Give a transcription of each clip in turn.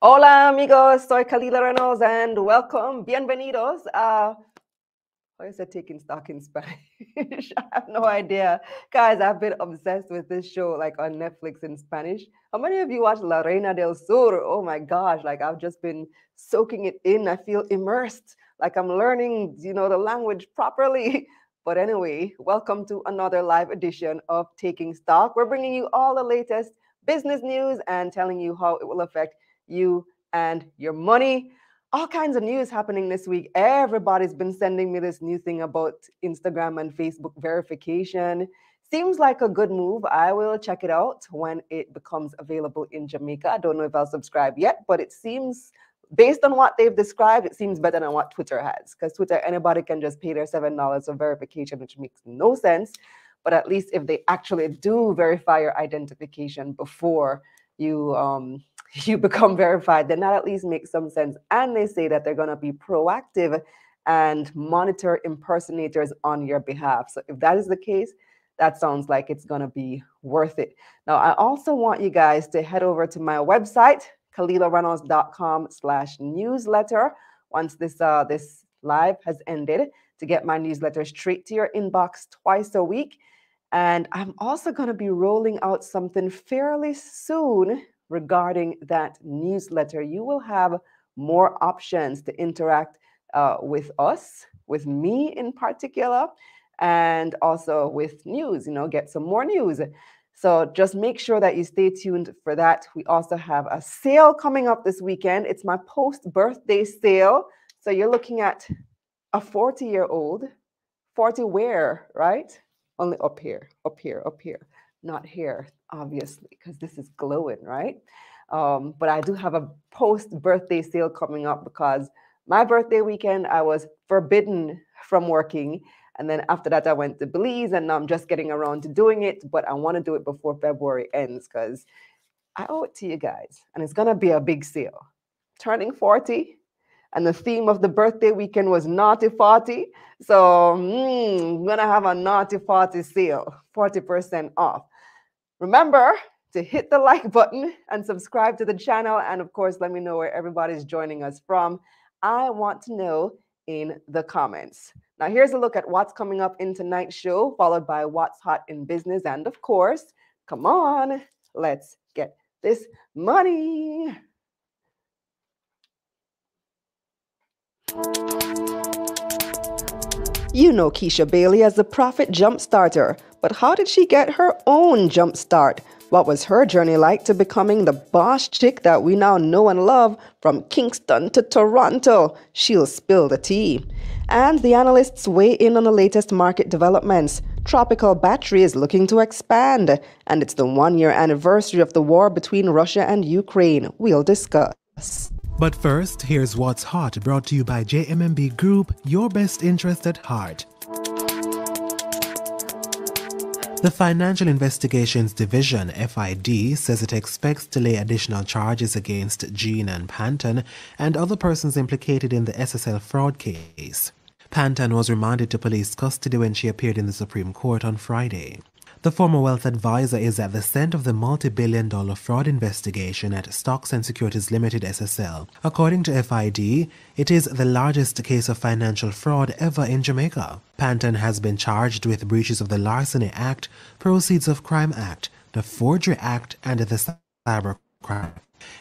Hola amigos, soy Kalilah Reynolds and welcome, bienvenidos. Why is it taking stock in Spanish? I have no idea. Guys, I've been obsessed with this show like on Netflix in Spanish. How many of you watch La Reina del Sur? Oh my gosh, like I've just been soaking it in. I feel immersed, like I'm learning, you know, the language properly. But anyway, welcome to another live edition of Taking Stock. We're bringing you all the latest business news and telling you how it will affect you and your money. All kinds of news happening this week. Everybody's been sending me this new thing about Instagram and Facebook verification. Seems like a good move. I will check it out when it becomes available in Jamaica. I don't know if I'll subscribe yet, but it seems, based on what they've described, it seems better than what Twitter has. Because Twitter, anybody can just pay their $7 for verification, which makes no sense. But at least if they actually do verify your identification before you become verified, then that at least makes some sense. And they say that they're going to be proactive and monitor impersonators on your behalf. So if that is the case, that sounds like it's going to be worth it. Now, I also want you guys to head over to my website, KalilahReynolds.com/newsletter. Once this live has ended, to get my newsletter straight to your inbox twice a week. And I'm also going to be rolling out something fairly soon regarding that newsletter. You will have more options to interact with us, with me in particular, and also with news, you know, get some more news. So just make sure that you stay tuned for that. We also have a sale coming up this weekend. It's my post-birthday sale. So you're looking at a 40-year-old, 40 where, right? Only up here. Not here, obviously, because this is glowing, right? But I do have a post-birthday sale coming up because my birthday weekend, I was forbidden from working. And then after that, I went to Belize, and now I'm just getting around to doing it. But I want to do it before February ends because I owe it to you guys. And it's going to be a big sale. Turning 40. And the theme of the birthday weekend was naughty 40. So I'm going to have a naughty 40 sale, 40% off. Remember to hit the like button and subscribe to the channel. And of course, let me know where everybody's joining us from. I want to know in the comments. Now, here's a look at what's coming up in tonight's show, followed by what's hot in business. And of course, come on, let's get this money. You know Keisha Bailey as the Profit Jumpstarter, but how did she get her own jumpstart? What was her journey like to becoming the boss chick that we now know and love from Kingston to Toronto? She'll spill the tea. And the analysts weigh in on the latest market developments. Tropical Battery is looking to expand, and it's the one-year anniversary of the war between Russia and Ukraine. We'll discuss. But first, here's What's Hot, brought to you by JMMB Group, your best interest at heart. The Financial Investigations Division, FID, says it expects to lay additional charges against Jean and Panton and other persons implicated in the SSL fraud case. Panton was remanded to police custody when she appeared in the Supreme Court on Friday. The former wealth advisor is at the center of the multi-billion-dollar fraud investigation at Stocks and Securities Limited SSL. According to FID, it is the largest case of financial fraud ever in Jamaica. Panton has been charged with breaches of the Larceny Act, Proceeds of Crime Act, the Forgery Act, and the Cybercrime.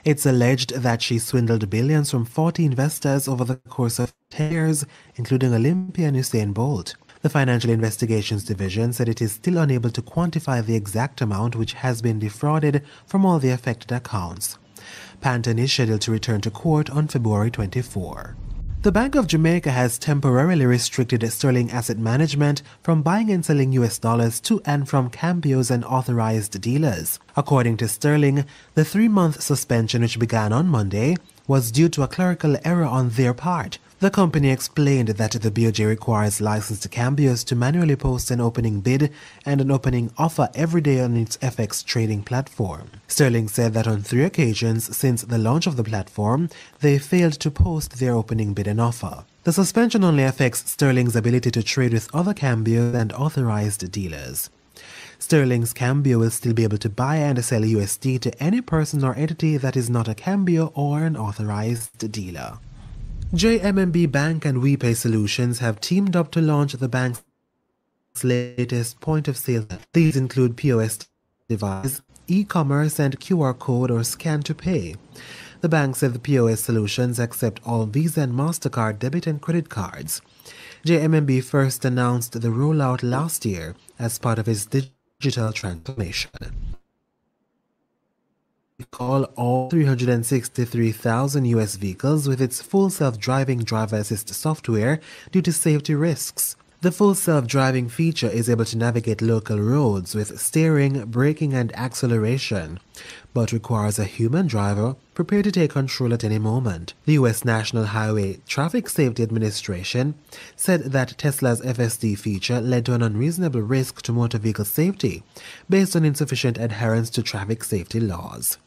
It's alleged that she swindled billions from 40 investors over the course of 10 years, including Olympian Usain Bolt. The Financial Investigations Division said it is still unable to quantify the exact amount which has been defrauded from all the affected accounts. Panton is scheduled to return to court on February 24. The Bank of Jamaica has temporarily restricted Sterling Asset Management from buying and selling US dollars to and from cambios and authorized dealers. According to Sterling, the 3-month suspension, which began on Monday, was due to a clerical error on their part. The company explained that the BOJ requires licensed cambios to manually post an opening bid and an opening offer every day on its FX trading platform. Sterling said that on 3 occasions since the launch of the platform, they failed to post their opening bid and offer. The suspension only affects Sterling's ability to trade with other cambios and authorized dealers. Sterling's cambio will still be able to buy and sell USD to any person or entity that is not a cambio or an authorized dealer. JMMB Bank and WePay Solutions have teamed up to launch the bank's latest point-of-sale. These include POS device, e-commerce, and QR code or scan to pay. The bank said the POS solutions accept all Visa and MasterCard debit and credit cards. JMMB first announced the rollout last year as part of its digital transformation. It called all 363,000 U.S. vehicles with its full self-driving driver assist software due to safety risks. The full self-driving feature is able to navigate local roads with steering, braking, and acceleration, but requires a human driver prepared to take control at any moment. The U.S. National Highway Traffic Safety Administration said that Tesla's FSD feature led to an unreasonable risk to motor vehicle safety based on insufficient adherence to traffic safety laws.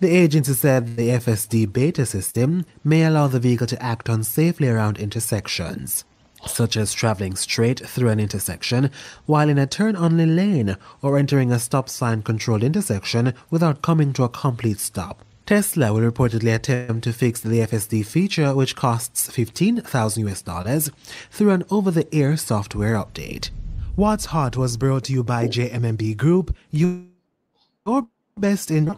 The agency said the FSD beta system may allow the vehicle to act unsafely around intersections, such as traveling straight through an intersection while in a turn-only lane or entering a stop-sign-controlled intersection without coming to a complete stop. Tesla will reportedly attempt to fix the FSD feature, which costs $15,000 through an over-the-air software update. What's Hot was brought to you by JMMB Group, your best in...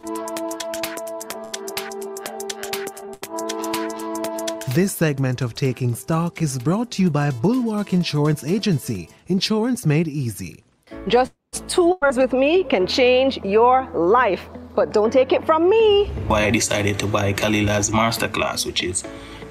This segment of Taking Stock is brought to you by Bulwark Insurance Agency, insurance made easy. Just 2 hours with me can change your life, but don't take it from me. Why I decided to buy Kalilah's Masterclass, which is,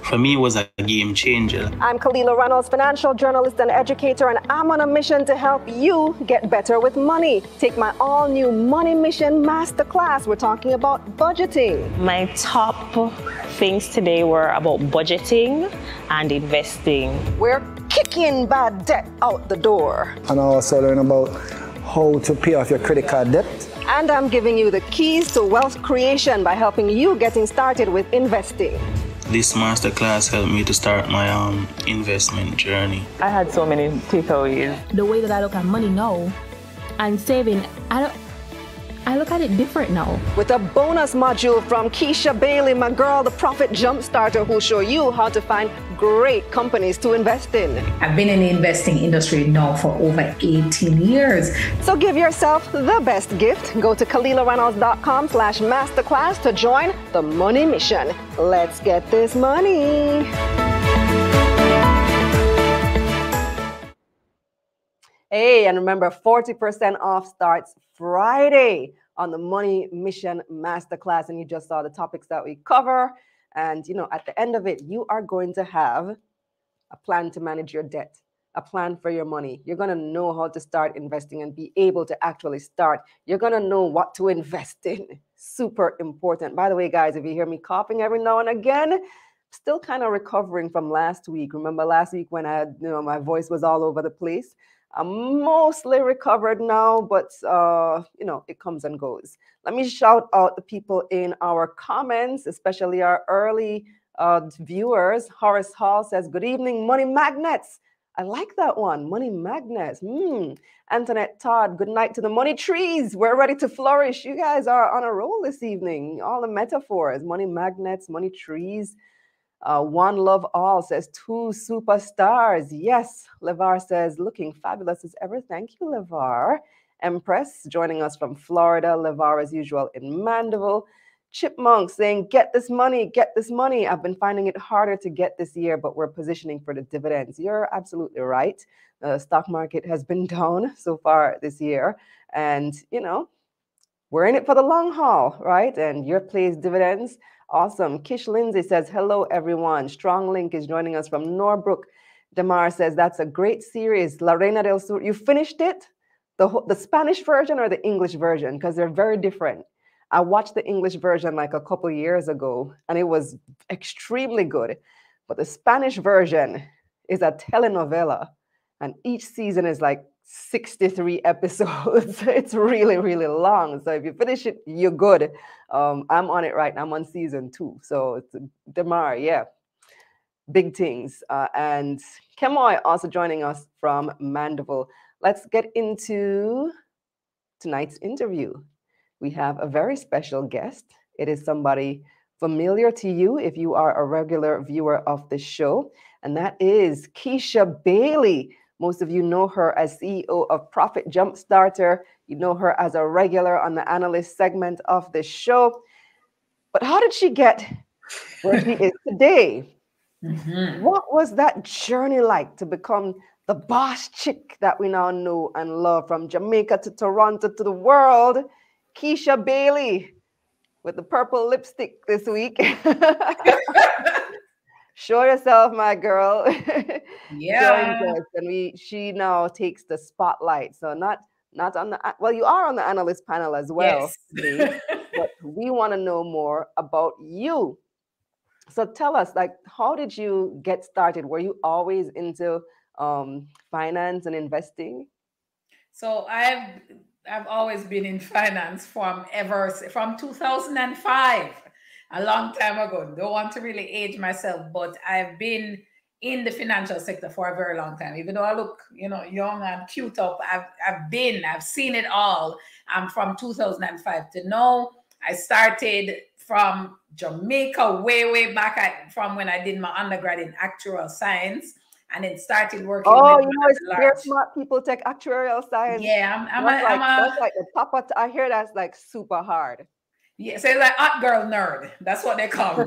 for me, was a game changer. I'm Kalilah Reynolds, financial journalist and educator, and I'm on a mission to help you get better with money. Take my all-new Money Mission Masterclass. We're talking about budgeting. My top things today were about budgeting and investing. We're kicking bad debt out the door. And I also learn about how to pay off your credit card debt. And I'm giving you the keys to wealth creation by helping you getting started with investing. This masterclass helped me to start my investment journey. I had so many takeaways. The way that I look at money now and saving, I look at it different now. With a bonus module from Keisha Bailey, my girl, the Profit Jumpstarter, who'll show you how to find great companies to invest in. I've been in the investing industry now for over 18 years. So give yourself the best gift. Go to KalilahReynolds.com/masterclass to join the Money Mission. Let's get this money. Hey, and remember, 40% off starts Friday on the Money Mission Masterclass. And you just saw the topics that we cover. And, you know, at the end of it, you are going to have a plan to manage your debt, a plan for your money. You're going to know how to start investing and be able to actually start. You're going to know what to invest in. Super important. By the way, guys, if you hear me coughing every now and again, still kind of recovering from last week. Remember last week when I, my voice was all over the place? I'm mostly recovered now, but, it comes and goes. Let me shout out the people in our comments, especially our early viewers. Horace Hall says, good evening, Money Magnets. I like that one, Money Magnets. Antoinette Todd, good night to the money trees. We're ready to flourish. You guys are on a roll this evening. All the metaphors, Money Magnets, Money Trees. One Love All says, two superstars. Yes, LeVar says, looking fabulous as ever. Thank you, LeVar. Empress joining us from Florida. LeVar, as usual, in Mandeville. Chipmunk saying, get this money, get this money. I've been finding it harder to get this year, but we're positioning for the dividends. You're absolutely right. The stock market has been down so far this year. And, we're in it for the long haul, right? And your plays dividends. Awesome. Kish Lindsay says, hello, everyone. Strong Link is joining us from Norbrook. Damar says, that's a great series. La Reina del Sur, you finished it? The Spanish version or the English version? Because they're very different. I watched the English version like a couple years ago, and it was extremely good. But the Spanish version is a telenovela, and each season is like 63 episodes. It's really, really long. So if you finish it, you're good. I'm on it right now. I'm on season 2. So it's Demar, yeah. big things. And Kemoy also joining us from Mandeville. Let's get into tonight's interview. We have a very special guest. It is somebody familiar to you if you are a regular viewer of the show, and that is Keisha Bailey. Most of you know her as CEO of Profit Jumpstarter. You know her as a regular on the analyst segment of the show. But how did she get where she is today? Mm-hmm. What was that journey like to become the boss chick that we now know and love, from Jamaica to Toronto to the world? Keisha Bailey, with the purple lipstick this week. Show yourself, my girl. Yeah. And she now takes the spotlight. So not on the, well, you are on the analyst panel as well. Yes. But we want to know more about you. So tell us, like, how did you get started? Were you always into finance and investing? So I've always been in finance from 2005, a long time ago. Don't want to really age myself, but I've been in the financial sector for a very long time. Even though I look, young and cute up, I've seen it all. I'm from 2005 to now. I started from Jamaica way back from when I did my undergrad in actuarial science. And it started working. Oh, very smart people take actuarial science. Yeah, I'm like the papa. I hear that's like super hard. Yeah, so it's like hot girl nerd. That's what they call me.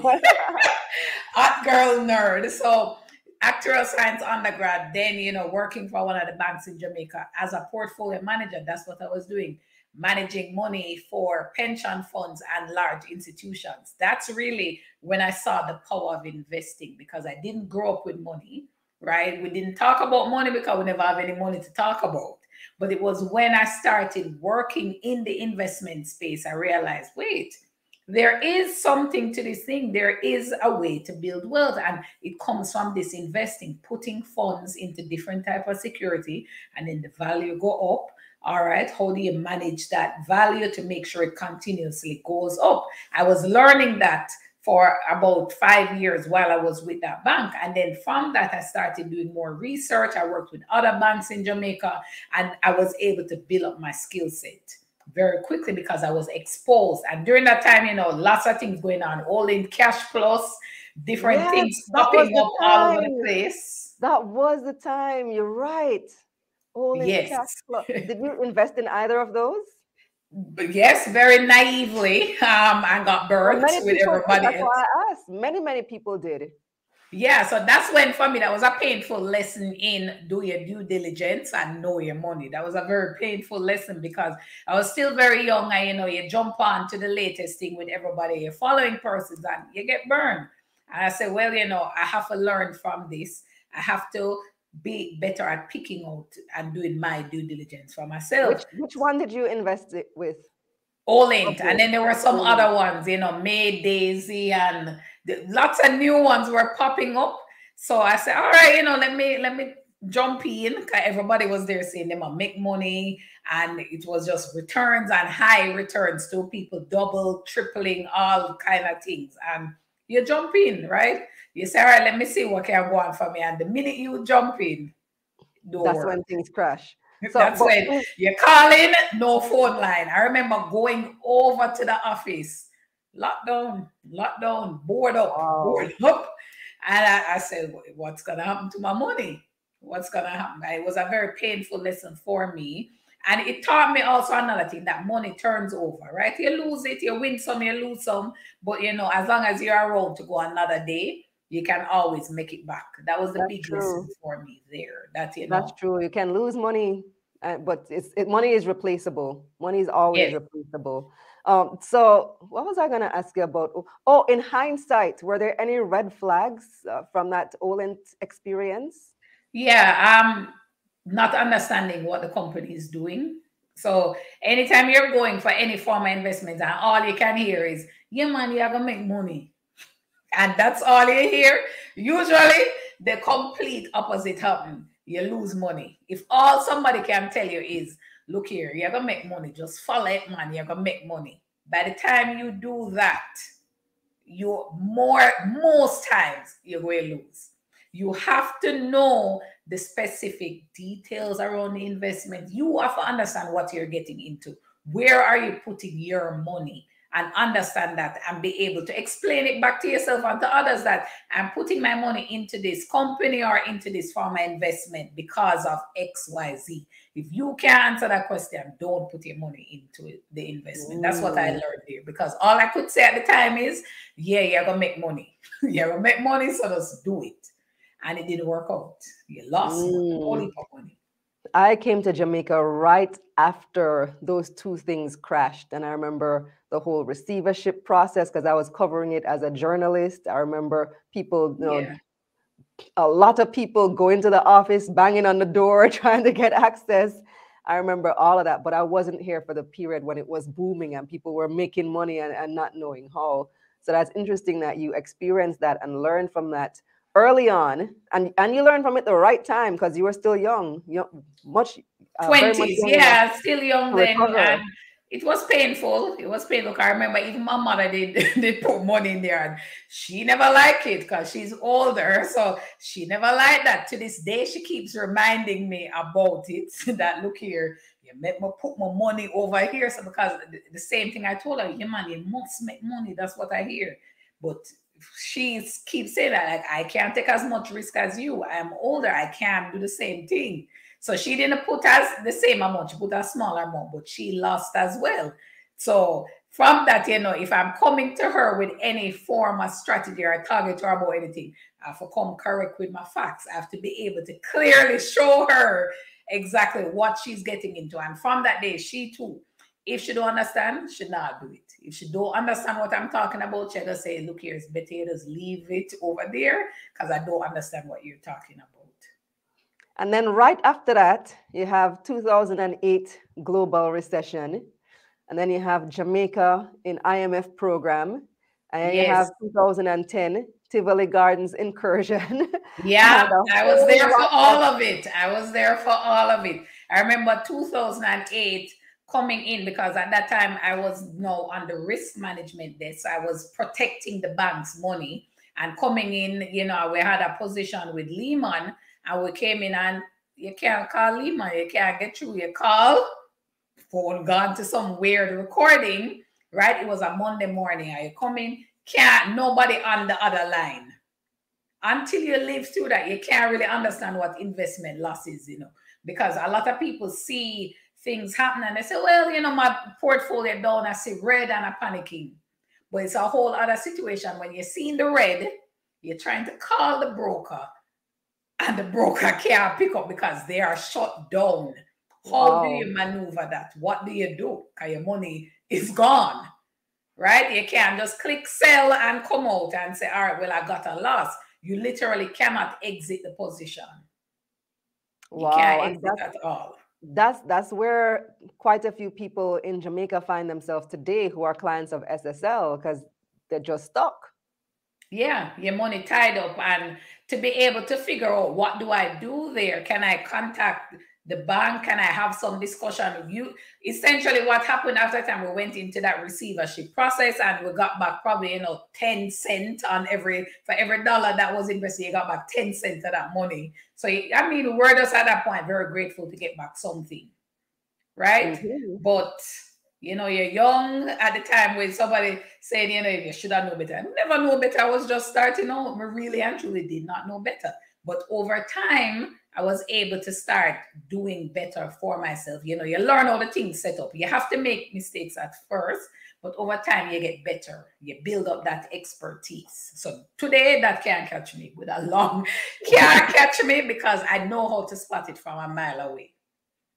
Hot girl nerd. So actuarial science undergrad. Then working for one of the banks in Jamaica as a portfolio manager. That's what I was doing, managing money for pension funds and large institutions. That's really when I saw the power of investing, because I didn't grow up with money. Right? We didn't talk about money because we never have any money to talk about. But it was when I started working in the investment space, I realized, wait, there is something to this thing. There is a way to build wealth. And it comes from this investing, putting funds into different type of security, and then the value go up. All right. How do you manage that value to make sure it continuously goes up? I was learning that for about 5 years while I was with that bank. And then from that, I started doing more research. I worked with other banks in Jamaica, and I was able to build up my skill set very quickly because I was exposed. And during that time, lots of things going on, all in cash plus, different things popping up all over the place. That was the time. You're right. All in cash plus. Did you invest in either of those? But yes, very naively, I got birds with everybody else. That's why I asked. Many people did. Yeah, so that's when, for me, that was a painful lesson in do your due diligence and know your money. That was a very painful lesson because I was still very young. And, you jump on to the latest thing with everybody. You're following persons and you get burned. And I said, well, I have to learn from this. I have to be better at picking out and doing my due diligence for myself. Which one did you invest it with? Olint. Okay. And then there were some other ones, May, Daisy, and lots of new ones were popping up. So I said, all right, let me jump in, because everybody was there saying they might make money, and it was just returns and high returns to people, double, tripling, all kind of things. And you jump in, right? You say, all right, let me see what can go on for me. And the minute you jump in, that's when things crash. So, that's when you're calling, no phone line. I remember going over to the office, lockdown, board up. And I said, what's going to happen to my money? What's going to happen? It was a very painful lesson for me. And it taught me also another thing, that money turns over, right? You lose it, you win some, you lose some. But, as long as you're around to go another day, you can always make it back. That was the big lesson for me there. That's true. You can lose money, but money is replaceable. Money is always replaceable. So what was I going to ask you about? Oh, in hindsight, were there any red flags from that Olint experience? Yeah, not understanding what the company is doing. So anytime you're going for any form of investment and all you can hear is, yeah, man, you're going to make money. And that's all you hear. Usually the complete opposite happens. You lose money. If all somebody can tell you is, look here, you're going to make money. Just follow it, man. You're going to make money. By the time you do that, most times you will lose. You have to know the specific details around the investment. You have to understand what you're getting into. Where are you putting your money? And understand that and be able to explain it back to yourself and to others that I'm putting my money into this company or into this pharma investment because of X, Y, Z. If you can't answer that question, don't put your money into the investment. Ooh. That's what I learned there, because all I could say at the time is, yeah, you're going to make money. You're going to make money, so just do it. And it didn't work out. You lost money. I came to Jamaica right after those two things crashed. And I remember the whole receivership process because I was covering it as a journalist. I remember people, you know, a lot of people going to the office, banging on the door, trying to get access. I remember all of that, but I wasn't here for the period when it was booming and people were making money and not knowing how. So that's interesting that you experienced that and learned from that early on, and you learned from it the right time because you were still young, still young then. And it was painful. I remember even my mother did put money in there, and she never liked it because she's older, so she never liked that. To this day, she keeps reminding me about it. That look here, you make me put my money over here. So because the same thing I told her, yeah, man, you must make money. That's what I hear, but she keeps saying that, like, I can't take as much risk as you. I'm older. I can't do the same thing. So she didn't put us the same amount. She put a smaller amount, but she lost as well. So from that, you know, if I'm coming to her with any form of strategy or a target or about anything, I have to come correct with my facts. I have to be able to clearly show her exactly what she's getting into. And from that day, she too, if she don't understand, she not do it. If she don't understand what I'm talking about, she'll just say, look here, it's better you just leave it over there because I don't understand what you're talking about. And then right after that, you have 2008 global recession. And then you have Jamaica in IMF program. And you have 2010 Tivoli Gardens incursion. Yeah, I was there for all of it. I remember 2008 coming in because at that time I was now on the risk management desk. I was protecting the bank's money and coming in, you know, we had a position with Lehman and we came in and you can't call Lehman, you can't get through your call, phone gone to some weird recording, right? It was a Monday morning. Are you coming? Can't, nobody on the other line. Until you live through that, you can't really understand what investment loss is, you know, because a lot of people see things happen and they say, well, you know, my portfolio down, I see red and I'm panicking. But it's a whole other situation. When you're seeing the red, you're trying to call the broker and the broker can't pick up because they are shut down. How do you maneuver that? What do you do? Because your money is gone, right? You can't just click sell and come out and say, all right, well, I got a loss. You literally cannot exit the position. Wow. You can't exit at all. That's where quite a few people in Jamaica find themselves today who are clients of SSL because they're just stuck. Yeah, your money tied up. And to be able to figure out what do I do there? Can I contact the bank? Can I have some discussion with you? Essentially what happened after time, we went into that receivership process and we got back probably, you know, 10 cents on for every dollar that was invested, you got back 10 cents of that money. So, I mean, we're just at that point very grateful to get back something, right? Mm-hmm. But, you know, you're young at the time when somebody said, you know, you should have known better. I never knew better. I was just starting out. I really and truly did not know better. But over time, I was able to start doing better for myself. You know, you learn all the things set up. You have to make mistakes at first, but over time you get better. You build up that expertise. So today that can't catch me with a long, can't catch me because I know how to spot it from a mile away.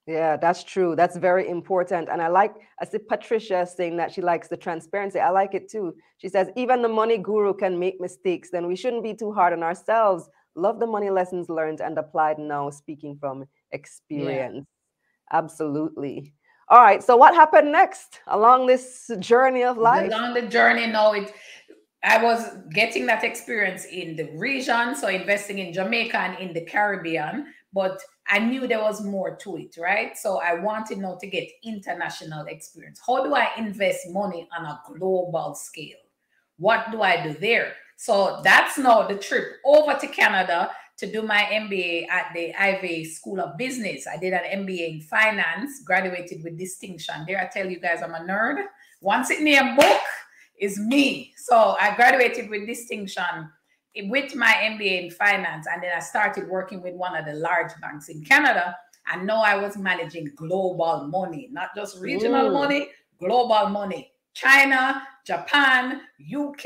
Yeah, that's true. That's very important. And I see Patricia saying that she likes the transparency. I like it too. She says, even the money guru can make mistakes. Then we shouldn't be too hard on ourselves. Love the money lessons learned and applied now, speaking from experience. Yeah. Absolutely. All right. So what happened next along this journey of life? Along the journey, I was getting that experience in the region. So investing in Jamaica and in the Caribbean, but I knew there was more to it, right? So I wanted now to get international experience. How do I invest money on a global scale? What do I do there? So that's now the trip over to Canada to do my MBA at the Ivey School of Business. I did an MBA in finance, graduated with distinction. Dare I tell you guys I'm a nerd? Once it near a book is me. So I graduated with distinction with my MBA in finance, and then I started working with one of the large banks in Canada. And now I was managing global money, not just regional money, global money. China, Japan, UK,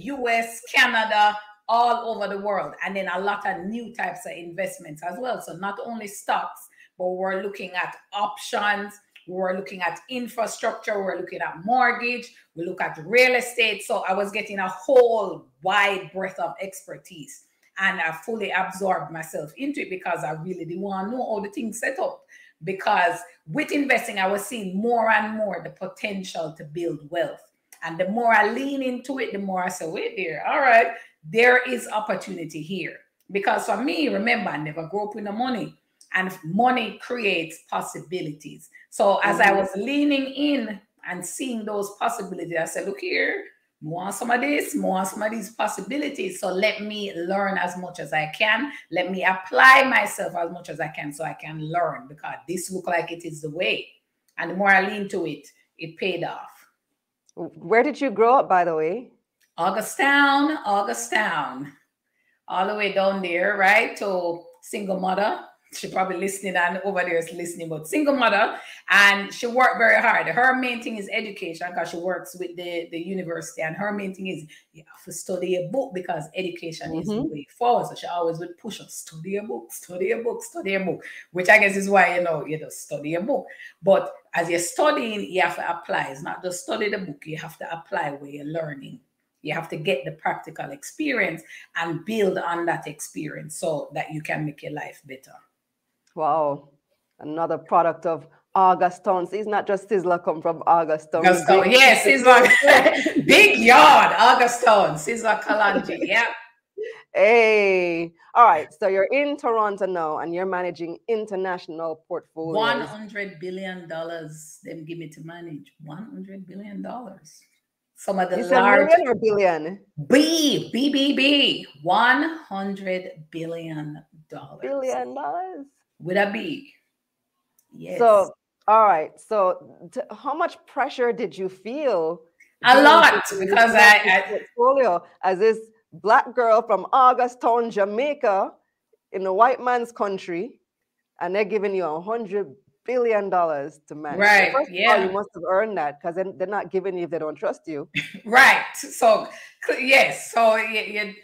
US, Canada, all over the world. And then a lot of new types of investments as well. So not only stocks, but we're looking at options. We're looking at infrastructure. We're looking at mortgage. We look at real estate. So I was getting a whole wide breadth of expertise. And I fully absorbed myself into it because I really didn't want to know all the things set up. Because with investing, I was seeing more and more the potential to build wealth. And the more I lean into it, the more I say, wait there, all right, there is opportunity here. Because for me, remember, I never grew up with no money. And money creates possibilities. So as I was leaning in and seeing those possibilities, I said, look here, more some of this, more some of these possibilities. So let me learn as much as I can. Let me apply myself as much as I can so I can learn, because this looks like it is the way. And the more I lean to it, it paid off. Where did you grow up, by the way? August Town, August Town. All the way down there, right? To single mother. She probably listening and over there is listening, but single mother, and she worked very hard. Her main thing is education, because she works with the university, and her main thing is you have to study a book because education is the way forward. So she always would push us, study a book, study a book, study a book, which I guess is why, you know, study a book. But as you're studying, you have to apply. It's not just study the book. You have to apply where you're learning. You have to get the practical experience and build on that experience so that you can make your life better. Wow, another product of August Town. It's not just Sizzler come from August Town. Yes, Sizzler. Big yard, August Town, Sizzler Kalanji, yeah. Hey, all right, so you're in Toronto now and you're managing international portfolios. $100 billion, them give me to manage, $100 billion. Some of the large. Million or billion? B, $100 billion. $1 billion. Would I be? Yes. So, all right. So how much pressure did you feel? A lot, because portfolio as this black girl from August Town, Jamaica, in a white man's country, and they're giving you $100 billion to manage. Right. So first of all, you must have earned that, because they're not giving you if they don't trust you. Right. So, yes. So, you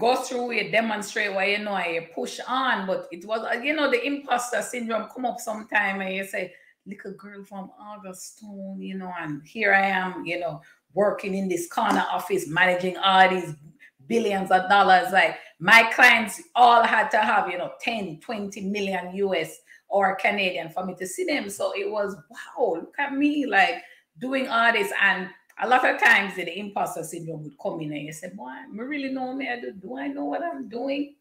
go through it, demonstrate what you know, and you push on. But it was, you know, the imposter syndrome come up sometime, and you say, little girl from August Town, you know, and here I am, you know, working in this corner office, managing all these billions of dollars. Like my clients all had to have, you know, 10, 20 million US or Canadian for me to see them. So it was, wow, look at me, like doing all this. And a lot of times the imposter syndrome would come in and you say, boy, I really know me. Do I know what I'm doing?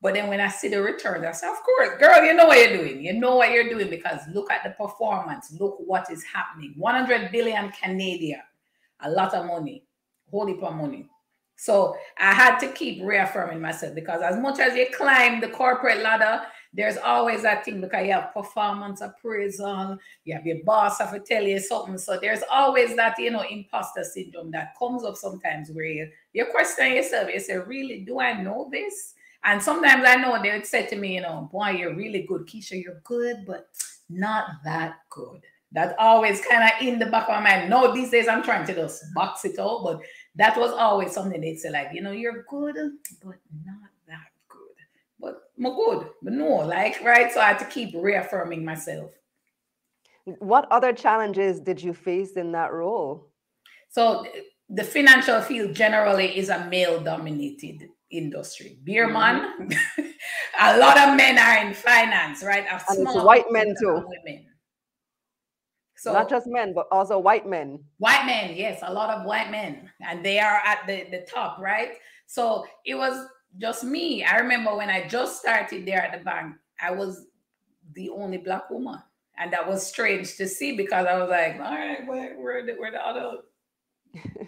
But then when I see the return, I say, of course, girl, you know what you're doing. You know what you're doing, because look at the performance. Look what is happening. 100 billion Canadian, a lot of money, whole heap of money. So I had to keep reaffirming myself, because as much as you climb the corporate ladder, there's always that thing, because you have performance appraisal, you have your boss have to tell you something. So there's always that, you know, imposter syndrome that comes up sometimes where you question yourself. You say, really, do I know this? And sometimes I know they would say to me, you know, boy, you're really good, Keisha, you're good, but not that good. That always kind of in the back of my mind. No, these days I'm trying to just box it out, but that was always something they'd say, like, you know, you're good, but not that good. But I'm good, but no, like, right? So I had to keep reaffirming myself. What other challenges did you face in that role? So the financial field generally is a male-dominated industry. Beerman, a lot of men are in finance, right? And it's white men too. Women. So not just men, but also white men. White men, yes, a lot of white men. And they are at the top, right? So it was just me. I remember when I just started there at the bank, I was the only black woman. And that was strange to see, because I was like, all right, where the other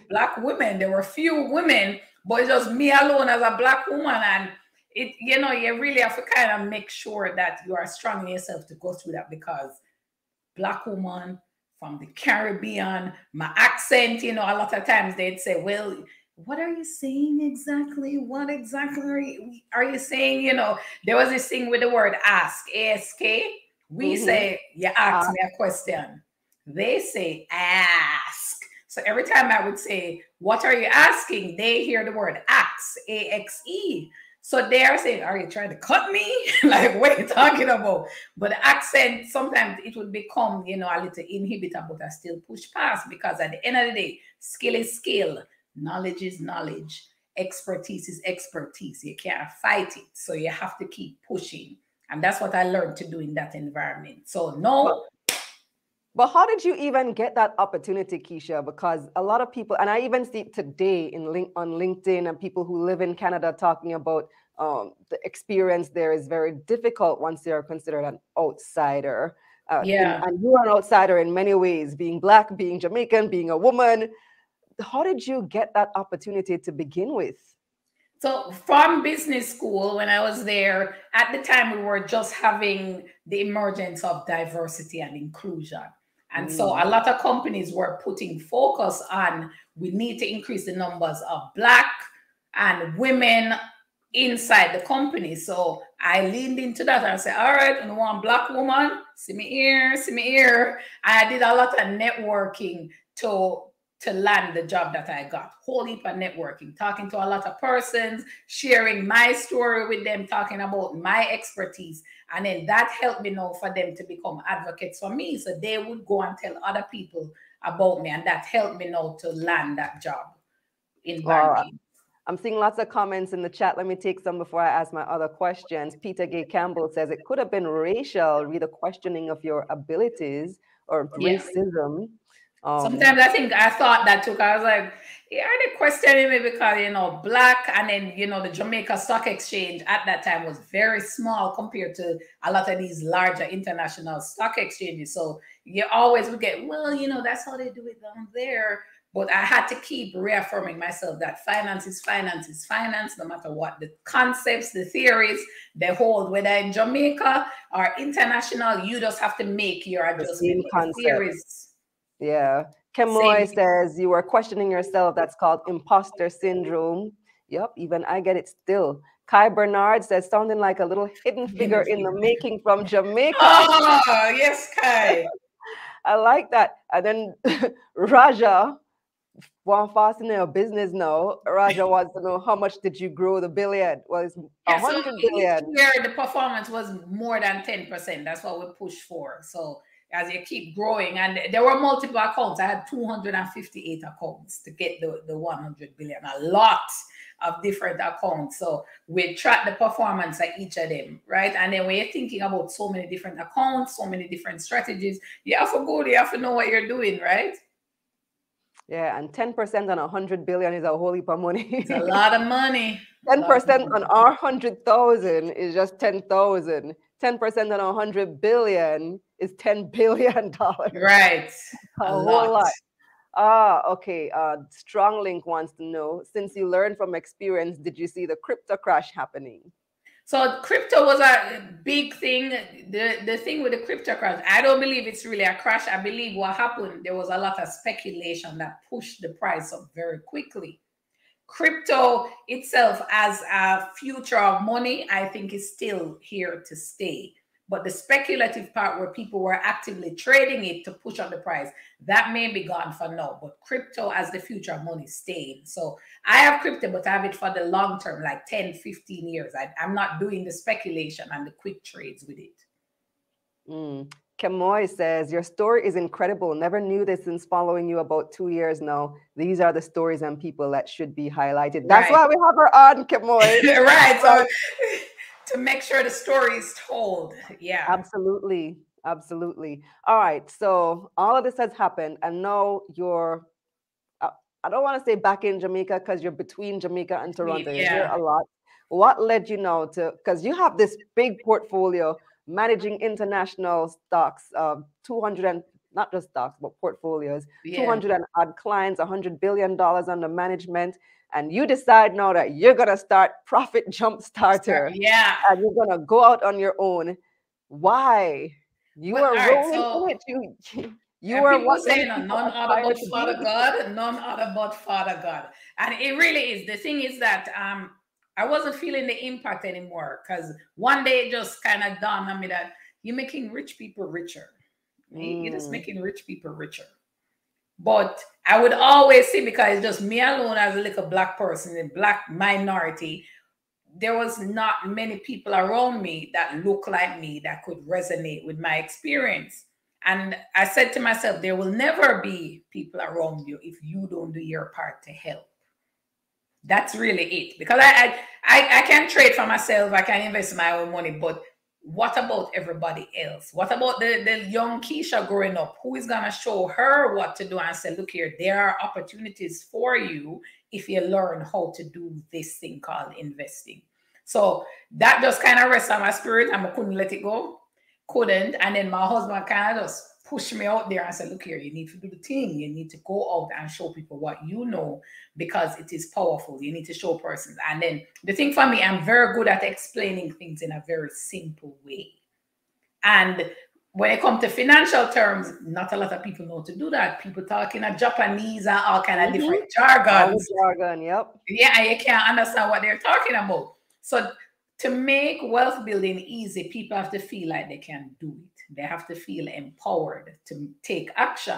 Black women. There were few women, but it's just me alone as a black woman. And it, you know, you really have to kind of make sure that you are strong in yourself to go through that, because black woman from the Caribbean, my accent, you know, a lot of times they'd say, well, what are you saying exactly? What exactly are you saying? You know, there was this thing with the word ask, ASK. We say, you ask me a question. They say, ask. So every time I would say, what are you asking? They hear the word axe, A-X-E. So they are saying, are you trying to cut me? Like, what are you talking about? But the accent, sometimes it would become, you know, a little inhibitor, but I still push past, because at the end of the day, skill is skill. Knowledge is knowledge. Expertise is expertise. You can't fight it. So you have to keep pushing. And that's what I learned to do in that environment. So no. But how did you even get that opportunity, Keisha? Because a lot of people, and I even see today on LinkedIn, and people who live in Canada talking about the experience there is very difficult once they're considered an outsider. And you're an outsider in many ways, being Black, being Jamaican, being a woman. How did you get that opportunity to begin with? So from business school, when I was there, at the time we were just having the emergence of diversity and inclusion. And so a lot of companies were putting focus on, we need to increase the numbers of Black and women inside the company. So I leaned into that and said, all right, and one Black woman, see me here, see me here. I did a lot of networking to land the job that I got. Whole heap of networking, talking to a lot of persons, sharing my story with them, talking about my expertise. And then that helped me know for them to become advocates for me. So they would go and tell other people about me. And that helped me know to land that job in banking. I'm seeing lots of comments in the chat. Let me take some before I ask my other questions. Peter Gay Campbell says, it could have been racial, read a questioning of your abilities or racism. Sometimes I think I thought that too. I was like, yeah, they questioning me because, you know, Black, and then, you know, the Jamaica Stock Exchange at that time was very small compared to a lot of these larger international stock exchanges. So you always would get, well, you know, that's how they do it down there. But I had to keep reaffirming myself that finance is finance is finance, no matter what the concepts, the theories they hold, whether in Jamaica or international, you just have to make your adjustment theories. Yeah. Kemoy says, you were questioning yourself. That's called imposter syndrome. Yep, even I get it still. Kai Bernard says, sounding like a little hidden figure in the making from Jamaica. Oh, yes, Kai. I like that. And then Raja, one fast in your business now. Raja wants to know, how much did you grow the billion? Well, it's 100 billion. The performance was more than 10%. That's what we push for. So as you keep growing, and there were multiple accounts. I had 258 accounts to get the 100 billion, a lot of different accounts. So we track the performance at each of them, right? And then when you're thinking about so many different accounts, so many different strategies, you have to go, you have to know what you're doing, right? Yeah, and 10% on 100 billion is a whole heap of money. It's a lot of money. 10% on our 100,000 is just 10,000. 10% on 100 billion is $10 billion. Right. A whole lot. Okay. Strong Link wants to know, since you learned from experience, did you see the crypto crash happening? So crypto was a big thing. The thing with the crypto crash, I don't believe it's really a crash. I believe what happened, there was a lot of speculation that pushed the price up very quickly. Crypto itself as a future of money, I think, is still here to stay. But the speculative part where people were actively trading it to push up the price, that may be gone for now. But crypto as the future of money stayed. So I have crypto, but I have it for the long term, like 10, 15 years. I'm not doing the speculation and the quick trades with it. Kemoy says, your story is incredible. Never knew this since following you about 2 years now. These are the stories and people that should be highlighted. That's why we have her on, Kemoy. Right. So to make sure the story is told. Yeah. Absolutely. Absolutely. All right. So all of this has happened. And now you're, I don't want to say back in Jamaica, because you're between Jamaica and Toronto. Yeah. You're here a lot. What led you now to, because you have this big portfolio managing international stocks, 200 and not just stocks, but portfolios, 200 and odd clients, $100 billion under management. And you decide now that you're going to start Profit Jumpstarter. Yeah. And you're going to go out on your own. Why? You well, are rolling with You are what saying none other but Father God, none other but Father God. And it really is. The thing is that I wasn't feeling the impact anymore, because one day it just kind of dawned on me that you're making rich people richer. You're just making rich people richer. But I would always see, because it's just me alone as a little black person, a black minority, there was not many people around me that look like me that could resonate with my experience. And I said to myself, there will never be people around you if you don't do your part to help. That's really it. Because I can trade for myself. I can invest my own money. But what about everybody else? What about the young Keisha growing up? Who is going to show her what to do and say, look here, there are opportunities for you if you learn how to do this thing called investing. So that just kind of rests on my spirit. I couldn't let it go. Couldn't. And then my husband kind of just pushed me out there and said, look here, you need to do the thing. You need to go out and show people what you know, because it is powerful. You need to show persons. And then the thing for me, I'm very good at explaining things in a very simple way. And when it comes to financial terms, not a lot of people know how to do that. People talking in Japanese and all kind of different jargons. Jargon, yep. Yeah, you can't understand what they're talking about. So to make wealth building easy, people have to feel like they can do it. They have to feel empowered to take action.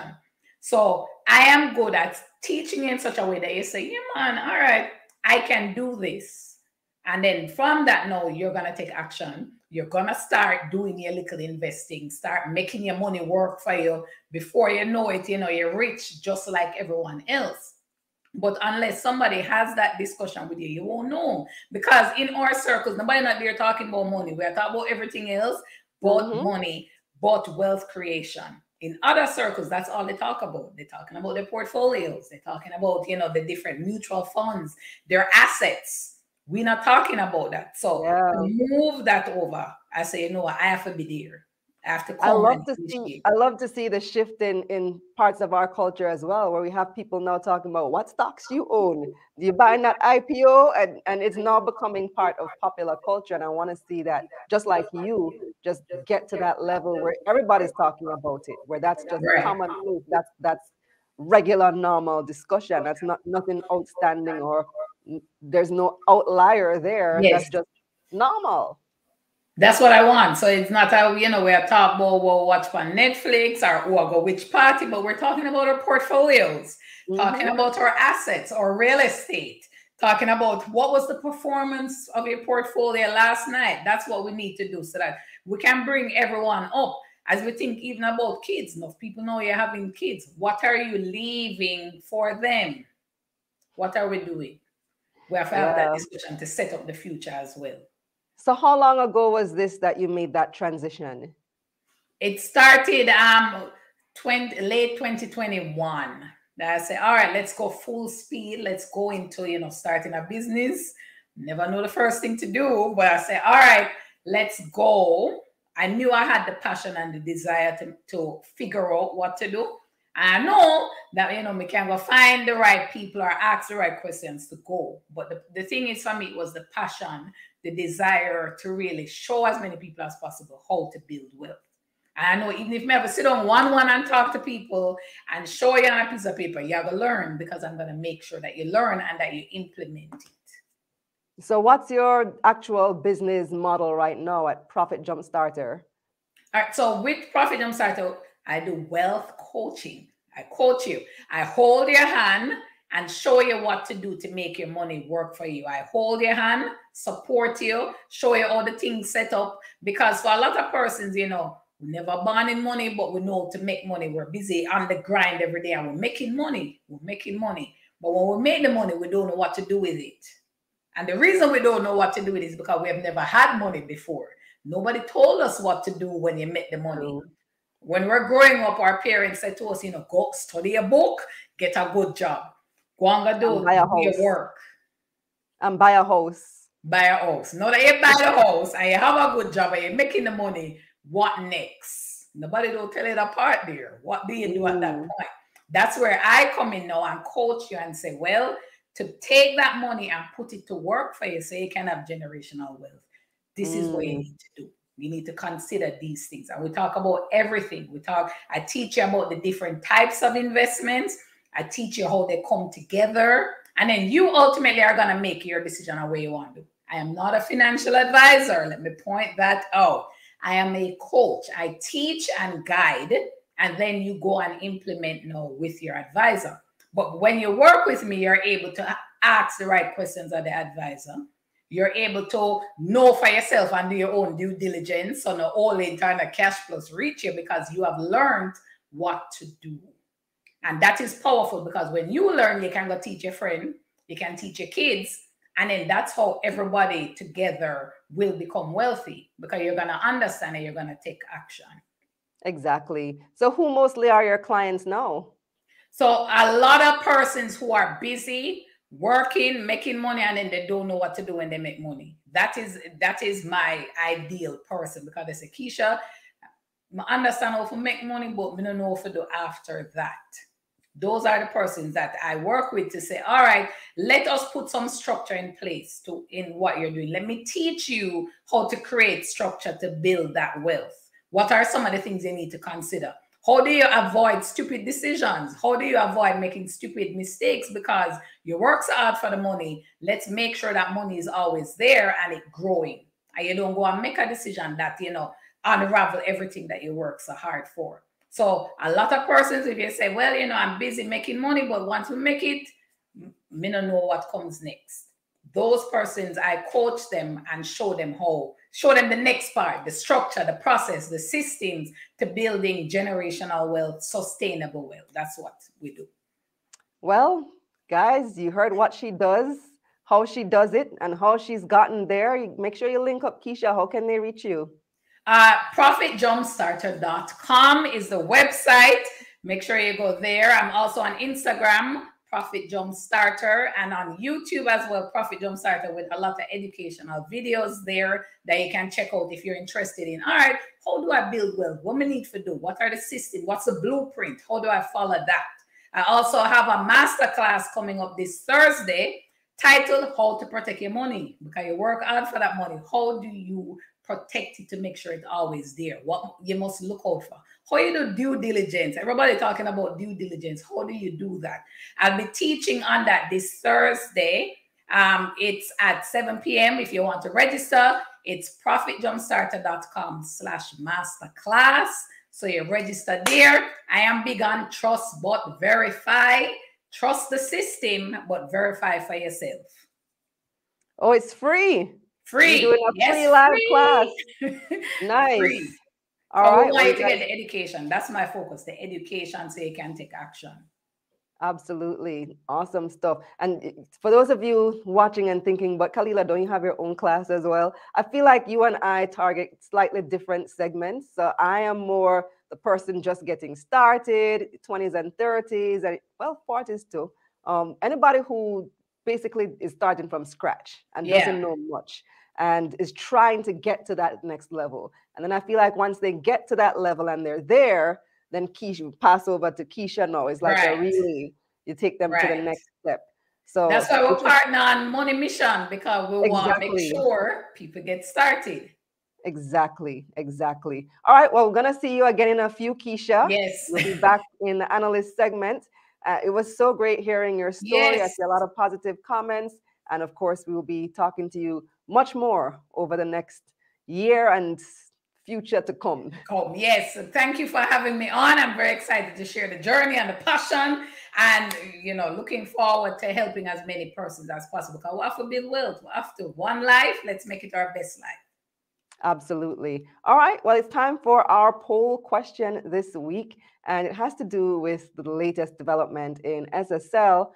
So I am good at teaching in such a way that you say, yeah, man, all right, I can do this. And then from that, now you're going to take action. You're going to start doing your little investing, start making your money work for you. Before you know it, you know, you're rich just like everyone else. But unless somebody has that discussion with you, you won't know. Because in our circles, nobody not there talking about money. We're talking about everything else but money, but wealth creation. In other circles, that's all they talk about. They're talking about their portfolios. They're talking about, you know, the different mutual funds, their assets. We're not talking about that. So move that over. I say, no, I have to be there. I love to see the shift in parts of our culture as well, where we have people now talking about what stocks you own. You buying that IPO, and it's now becoming part of popular culture. And I want to see that, just like you, just get to that level where everybody's talking about it, where that's just common news, that's regular, normal discussion. That's not nothing outstanding, or there's no outlier there. That's just normal. That's what I want. So it's not how, you know, we are talking about we'll watch on Netflix or go which party, but we're talking about our portfolios, talking about our assets or real estate, talking about what was the performance of your portfolio last night. That's what we need to do, so that we can bring everyone up. As we think even about kids, enough people know you're having kids. What are you leaving for them? What are we doing? We have to have that discussion to set up the future as well. So how long ago was this that you made that transition? It started late 2021. I said, all right, let's go full speed. Let's go into, you know, starting a business. Never know the first thing to do, but I said, all right, let's go. I knew I had the passion and the desire to figure out what to do. I know that, you know, we can go find the right people or ask the right questions to go. But the thing is, for me, it was the passion, the desire to really show as many people as possible how to build wealth. And I know even if I ever sit on one-on-one and talk to people and show you on a piece of paper, you have to learn, because I'm going to make sure that you learn and that you implement it. So what's your actual business model right now at Profit Jumpstarter? All right, so with Profit Jumpstarter, I do wealth coaching. I coach you. I hold your hand and show you what to do to make your money work for you. I hold your hand, support you, show you all the things set up. Because for a lot of persons, you know, we never born in money, but we know to make money. We're busy on the grind every day and we're making money. We're making money. But when we make the money, we don't know what to do with it. And the reason we don't know what to do with it is because we have never had money before. Nobody told us what to do when you make the money. When we're growing up, our parents said to us, you know, go study a book, get a good job. Go and do your work. And buy a house. Buy a house. Now that you buy the house and you have a good job and you're making the money, what next? Nobody will tell it apart there. What do you do at that point? That's where I come in now and coach you and say, well, to take that money and put it to work for you so you can have generational wealth. This is what you need to do. You need to consider these things. And we talk about everything. We talk, I teach you about the different types of investments. I teach you how they come together. And then you ultimately are going to make your decision on where you want to. I am not a financial advisor. Let me point that out. I am a coach. I teach and guide, and then you go and implement now with your advisor. But when you work with me, you're able to ask the right questions of the advisor. You're able to know for yourself and do your own due diligence on all the entire cash flows reach you because you have learned what to do. And that is powerful because when you learn, you can go teach your friend, you can teach your kids, and then that's how everybody together will become wealthy because you're going to understand and you're going to take action. Exactly. So who mostly are your clients now? So a lot of persons who are busy working, making money, and then they don't know what to do when they make money. That is my ideal person because they say, Keisha, I understand how to make money, but I don't know what to do after that. Those are the persons that I work with to say, all right, let us put some structure in place in what you're doing. Let me teach you how to create structure to build that wealth. What are some of the things you need to consider? How do you avoid stupid decisions? How do you avoid making stupid mistakes? Because you work so hard for the money. Let's make sure that money is always there and it's growing. And you don't go and make a decision that, you know, unravel everything that you work so hard for. So a lot of persons, if you say, well, you know, I'm busy making money, but once we make it, me don't know what comes next. Those persons, I coach them and show them how. Show them the next part, the structure, the process, the systems to building generational wealth, sustainable wealth. That's what we do. Well, guys, you heard what she does, how she does it, and how she's gotten there. Make sure you link up, Keisha. How can they reach you? ProfitJumpstarter.com is the website. Make sure you go there. I'm also on Instagram, Profit Jumpstarter, and on YouTube as well, Profit Jumpstarter, with a lot of educational videos there that you can check out if you're interested in, all right, how do I build wealth? What do I need to do? What are the systems? What's the blueprint? How do I follow that? I also have a masterclass coming up this Thursday titled How to Protect Your Money, because you work hard for that money. How do you protect it to make sure it's always there? What you must look out for. How you do due diligence. Everybody talking about due diligence. How do you do that? I'll be teaching on that this Thursday. It's at 7 p.m. If you want to register, it's profitjumpstarter.com/masterclass. So you register there. I am big on trust, but verify. Trust the system, but verify for yourself. Oh, it's free. Free. You're doing a free live class. Nice. Free. All right. I want you to get the education. That's my focus, the education, so you can take action. Absolutely. Awesome stuff. And for those of you watching and thinking, but Kalilah, don't you have your own class as well? I feel like you and I target slightly different segments. So I am more the person just getting started, 20s and 30s, and well, 40s too. Anybody who basically is starting from scratch and doesn't know much, and is trying to get to that next level. And then I feel like once they get to that level and they're there, then Keisha, pass over to Keisha now. It's like a relay. You take them to the next step. So that's why we're partner on Money Mission, because we want to make sure people get started. Exactly, exactly. All right, well, we're going to see you again in a few, Keisha. Yes. We'll be back in the analyst segment. It was so great hearing your story. Yes. I see a lot of positive comments. And of course, we will be talking to you much more over the next year and future to come. Oh, yes. Thank you for having me on. I'm very excited to share the journey and the passion, and, you know, looking forward to helping as many persons as possible. Because we have to build wealth. We have to one life. Let's make it our best life. Absolutely. All right. Well, it's time for our poll question this week, and it has to do with the latest development in SSL.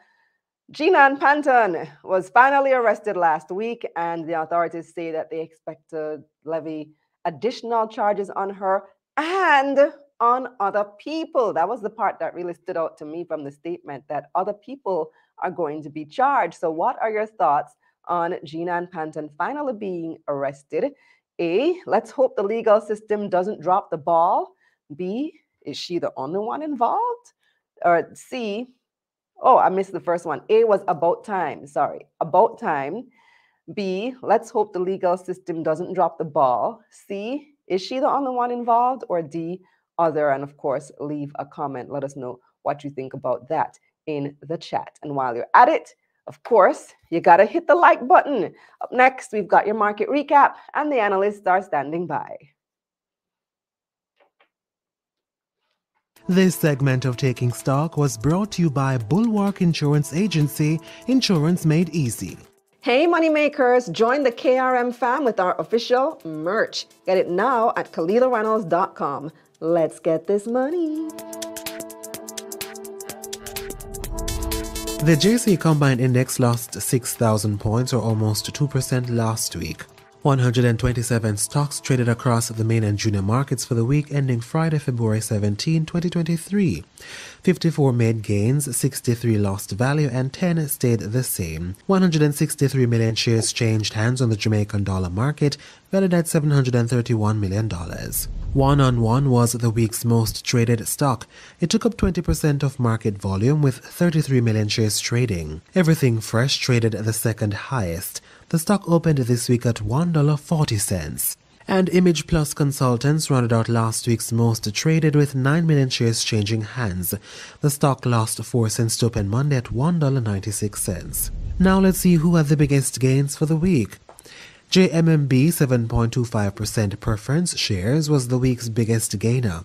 Jeanan Panton was finally arrested last week, and the authorities say that they expect to levy additional charges on her and on other people. That was the part that really stood out to me from the statement, that other people are going to be charged. So what are your thoughts on Jeanan Panton finally being arrested? A, let's hope the legal system doesn't drop the ball. B, is she the only one involved? Or C, oh, I missed the first one. A was about time. Sorry, about time. B, let's hope the legal system doesn't drop the ball. C, is she the only one involved? Or D, other? And of course, leave a comment. Let us know what you think about that in the chat. And while you're at it, of course, you got to hit the like button. Up next, we've got your market recap, and the analysts are standing by. This segment of Taking Stock was brought to you by Bulwark Insurance Agency, insurance made easy. Hey, moneymakers, join the KRM fam with our official merch. Get it now at KalilahReynolds.com. Let's get this money. The JC Combined Index lost 6,000 points, or almost 2% last week. 127 stocks traded across the main and junior markets for the week ending Friday, February 17, 2023. 54 made gains, 63 lost value, and 10 stayed the same. 163 million shares changed hands on the Jamaican dollar market, valued at $731 million. One-on-One was the week's most traded stock. It took up 20% of market volume with 33 million shares trading. Everything Fresh traded the second highest. The stock opened this week at $1.40. And Image Plus Consultants rounded out last week's most traded with 9 million shares changing hands. The stock lost 4 cents to open Monday at $1.96. Now let's see who had the biggest gains for the week. JMMB 7.25% preference shares was the week's biggest gainer.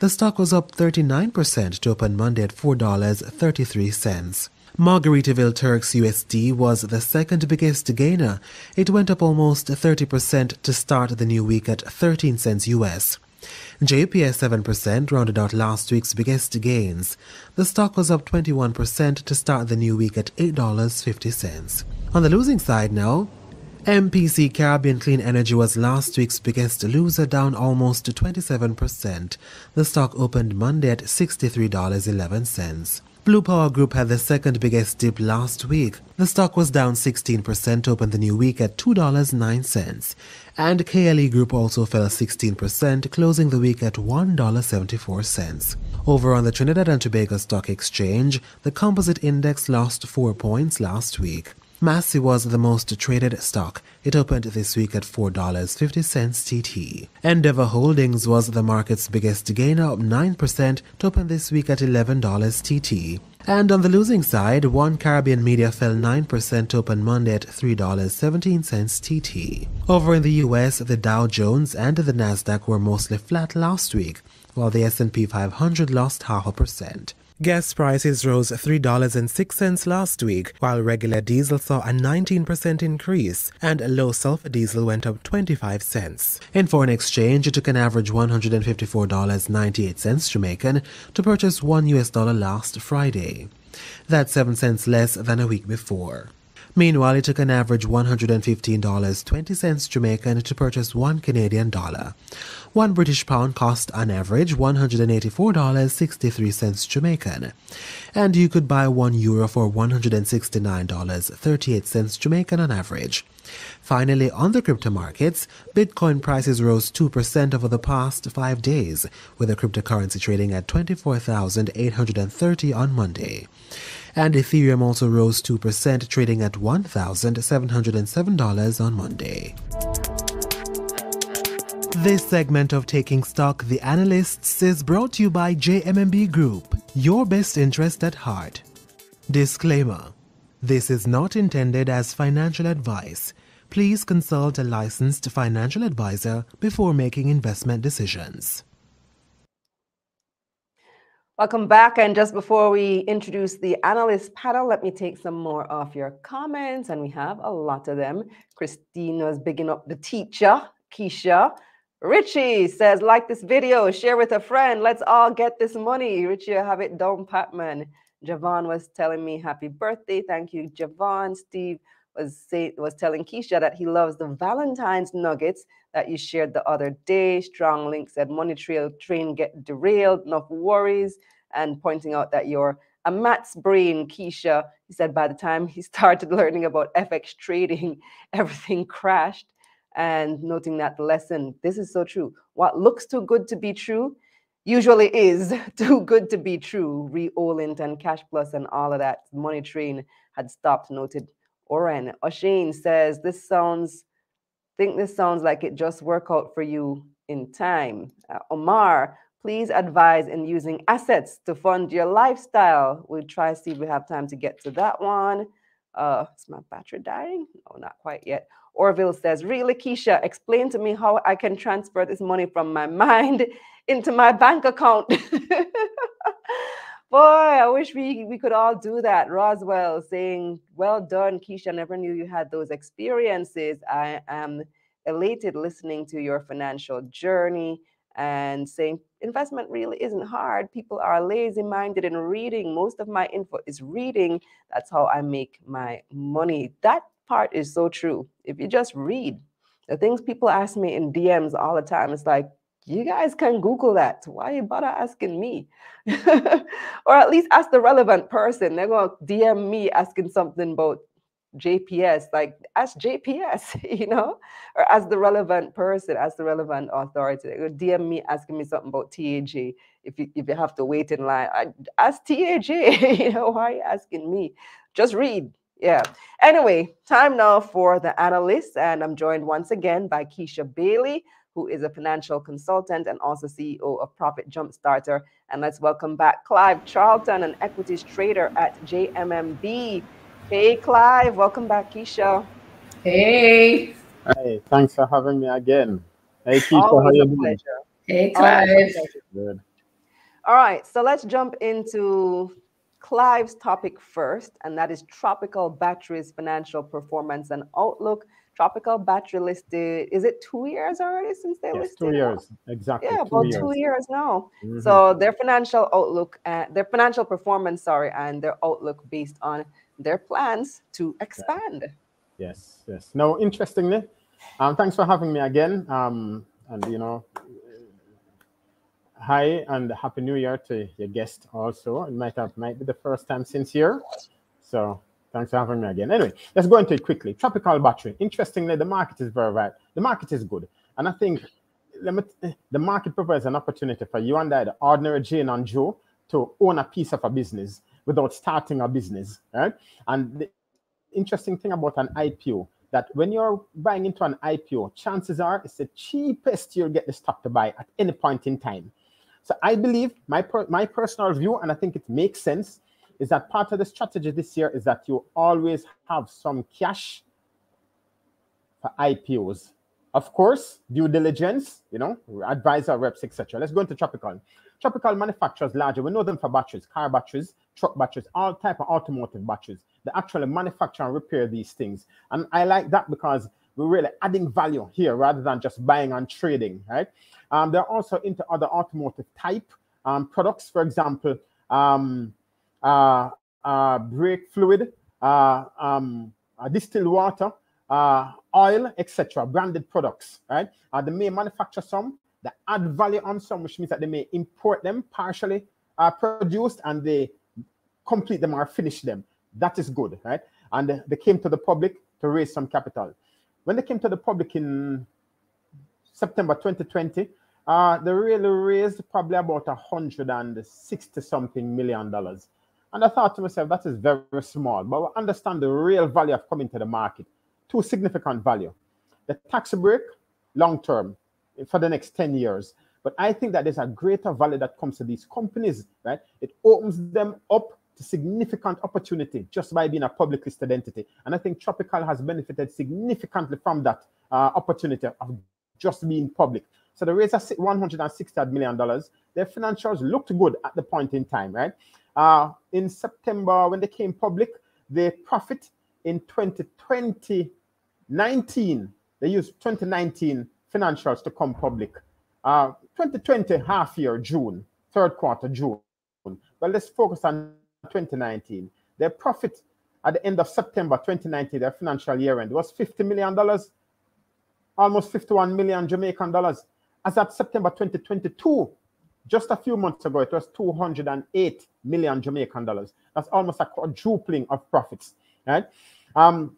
The stock was up 39% to open Monday at $4.33. Margaritaville Turks USD was the second biggest gainer. It went up almost 30% to start the new week at 13 cents US. JPS 7% rounded out last week's biggest gains. The stock was up 21% to start the new week at $8.50. On the losing side now, MPC Caribbean Clean Energy was last week's biggest loser, down almost 27%. The stock opened Monday at $63.11. Blue Power Group had the second biggest dip last week. The stock was down 16% to open the new week at $2.09. And KLE Group also fell 16%, closing the week at $1.74. Over on the Trinidad and Tobago Stock Exchange, the Composite Index lost 4 points last week. Massey was the most traded stock. It opened this week at $4.50 TT. Endeavour Holdings was the market's biggest gainer, up 9% to open this week at $11 TT. And on the losing side, One Caribbean Media fell 9% to open Monday at $3.17 TT. Over in the US, the Dow Jones and the Nasdaq were mostly flat last week, while the S&P 500 lost 0.5%. Gas prices rose $3.06 last week, while regular diesel saw a 19% increase, and low-sulfur diesel went up 25 cents. In foreign exchange, it took an average $154.98 Jamaican to purchase $1 last Friday. That's 7 cents less than a week before. Meanwhile, it took an average $115.20 Jamaican to purchase $1 Canadian dollar. 1 British pound cost on average $184.63 Jamaican. And you could buy €1 for $169.38 Jamaican on average. Finally, on the crypto markets, Bitcoin prices rose 2% over the past 5 days, with the cryptocurrency trading at $24,830 on Monday. And Ethereum also rose 2%, trading at $1,707 on Monday. This segment of Taking Stock, The Analysts, is brought to you by JMMB Group, your best interest at heart. Disclaimer: this is not intended as financial advice. Please consult a licensed financial advisor before making investment decisions. Welcome back, and just before we introduce the analyst panel, let me take some more of your comments, and we have a lot of them. Christina's bigging up the teacher, Keisha. Richie says, like this video, share with a friend. Let's all get this money. Richie, I have it down, Patman. Javon was telling me happy birthday. Thank you, Javon. Steve was telling Keisha that he loves the Valentine's nuggets that you shared the other day. Strong Link said, money train get derailed, enough worries, and pointing out that you're a maths brain, Keisha. He said by the time he started learning about FX trading, everything crashed, and noting that lesson. This is so true. What looks too good to be true usually is too good to be true. Reolent and Cash Plus and all of that money train had stopped, noted Oren. Oshin says, this sounds like it just worked out for you in time. Omar, please advise in using assets to fund your lifestyle. We'll try to see if we have time to get to that one. Is my battery dying? No, not quite yet. Orville says, really, Keisha, explain to me how I can transfer this money from my mind into my bank account. Boy, I wish we could all do that. Roswell saying, well done, Keisha. Never knew you had those experiences. I am elated listening to your financial journey, and saying investment really isn't hard. People are lazy-minded in reading. Most of my info is reading. That's how I make my money. That part is so true. If you just read, the things people ask me in DMs all the time, it's like, you guys can Google that. Why you bother asking me? Or at least ask the relevant person. They're going to DM me asking something about JPS. Like, ask JPS, you know? Or ask the relevant person, ask the relevant authority. They're going to DM me asking me something about TAJ. If you have to wait in line, ask TAJ. You know, why are you asking me? Just read. Yeah. Anyway, time now for the analysts. And I'm joined once again by Keisha Bailey, who is a financial consultant and also CEO of Profit Jumpstarter. And let's welcome back Clive Charlton, an equities trader at JMMB. Hey, Clive, welcome back, Keisha. Hey. Hey, thanks for having me again. Hey, Keisha, always how are you doing? Hey, Clive. Good. All right, so let's jump into Clive's topic first, and that is Tropical Battery's financial performance and outlook. Tropical Battery listed, is it 2 years already since they listed? 2 years, exactly. Yeah, about 2 years now. Mm-hmm. So their financial outlook, their financial performance, sorry, and their outlook based on their plans to expand. Yes, yes. No, interestingly, thanks for having me again. And you know, hi and happy New Year to your guest also. It might be the first time since here, so. Thanks for having me again. Anyway, let's go into it quickly. Tropical Battery. Interestingly, the market is very right. The market is good. And I think the market provides an opportunity for you and I, the ordinary Jane and Joe, to own a piece of a business without starting a business. Right? And the interesting thing about an IPO, that when you're buying into an IPO, chances are it's the cheapest you'll get the stock to buy at any point in time. So I believe, my personal view, and I think it makes sense, is that part of the strategy this year is that you always have some cash for IPOs. Of course, due diligence, you know, advisor reps, etc. Let's go into Tropical. Tropical manufactures larger. We know them for batteries, car batteries, truck batteries, all type of automotive batteries. They actually manufacture and repair these things. And I like that because we're really adding value here rather than just buying and trading, right? They're also into other automotive type products, for example, brake fluid, distilled water, oil, etc. Branded products, right? They may manufacture some, they add value on some, which means that they may import them partially produced, and they complete them or finish them. That is good, right? And they came to the public to raise some capital. When they came to the public in September 2020, they really raised probably about $160-something million. And I thought to myself, that is very, very small. But we understand the real value of coming to the market. Two significant value. The tax break, long-term, for the next 10 years. But I think that there's a greater value that comes to these companies, right? It opens them up to significant opportunity just by being a public listed entity. And I think Tropical has benefited significantly from that opportunity of just being public. So they raised $160 million. Their financials looked good at the point in time, right? In September, when they came public, their profit in 2019, they used 2019 financials to come public. 2020, half year, June, third quarter, June. But let's focus on 2019. Their profit at the end of September 2019, their financial year end, was $50 million, almost 51 million Jamaican dollars. As at September 2022, just a few months ago, it was 208 million Jamaican dollars. That's almost a quadrupling of profits, right? So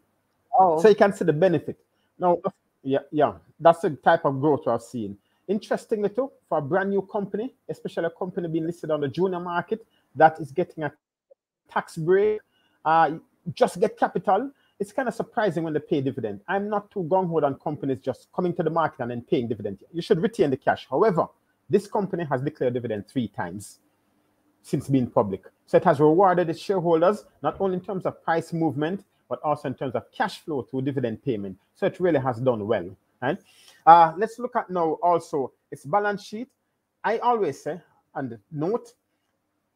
you can see the benefit. Now, yeah, that's the type of growth I've seen. Interestingly too, for a brand new company, especially a company being listed on the junior market that is getting a tax break, just get capital, it's kind of surprising when they pay dividend. I'm not too gung-ho on companies just coming to the market and then paying dividend. You should retain the cash. However, this company has declared dividend 3 times since being public. So it has rewarded its shareholders, not only in terms of price movement, but also in terms of cash flow through dividend payment. So it really has done well. Right? Let's look at now also its balance sheet. I always say, and note,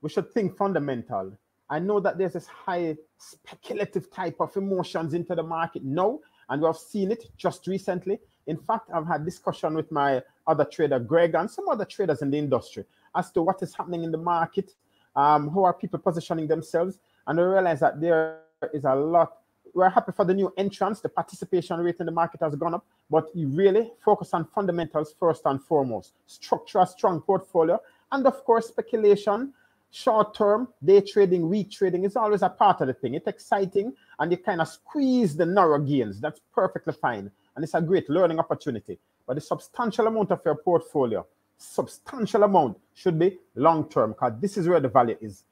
we should think fundamental. I know that there's this high speculative type of emotions into the market now, and we have seen it just recently. In fact, I've had discussion with my other trader, Greg, and some other traders in the industry as to what is happening in the market, how are people positioning themselves, and I realize that there is a lot. We're happy for the new entrants. The participation rate in the market has gone up, but you really focus on fundamentals first and foremost. Structure a strong portfolio, and of course, speculation, short-term, day trading, week trading is always a part of the thing. It's exciting, and you kind of squeeze the narrow gains. That's perfectly fine, and it's a great learning opportunity. But a substantial amount of your portfolio, substantial amount, should be long-term, because this is where the value is.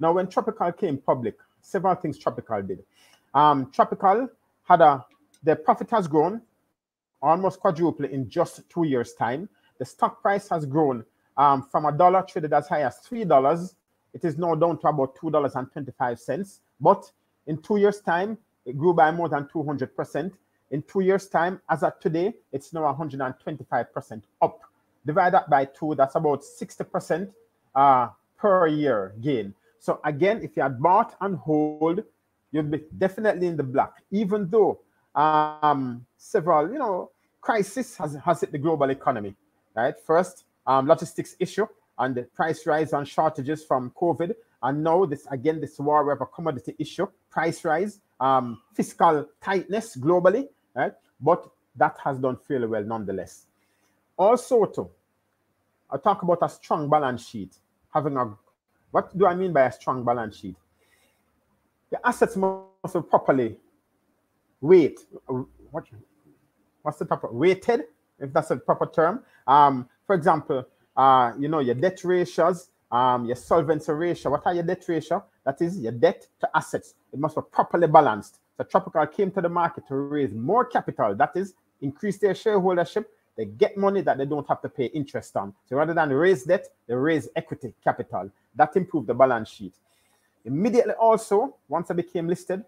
Now, when Tropical came public, several things Tropical did. Tropical had their profit has grown almost quadruple in just 2 years' time. The stock price has grown from $1 traded as high as $3. It is now down to about $2.25. But in 2 years' time, it grew by more than 200%. In 2 years' time, as of today, it's now 125% up. Divide that by 2, that's about 60% per year gain. So again, if you had bought and hold, you'd be definitely in the black, even though several, crisis has hit the global economy, right? First, logistics issue and the price rise and shortages from COVID. And now this war, we have a commodity issue, price rise, fiscal tightness globally, right? But that has done fairly well nonetheless. Also, too, I talk about a strong balance sheet. What do I mean by a strong balance sheet? The assets must be properly weighted, if that's a proper term. For example, your debt ratios, your solvency ratio. What are your debt ratio? That is your debt to assets. It must be properly balanced. So Tropical came to the market to raise more capital. That is, increase their shareholdership. They get money that they don't have to pay interest on. So rather than raise debt, they raise equity capital. That improved the balance sheet. Immediately also, once I became listed,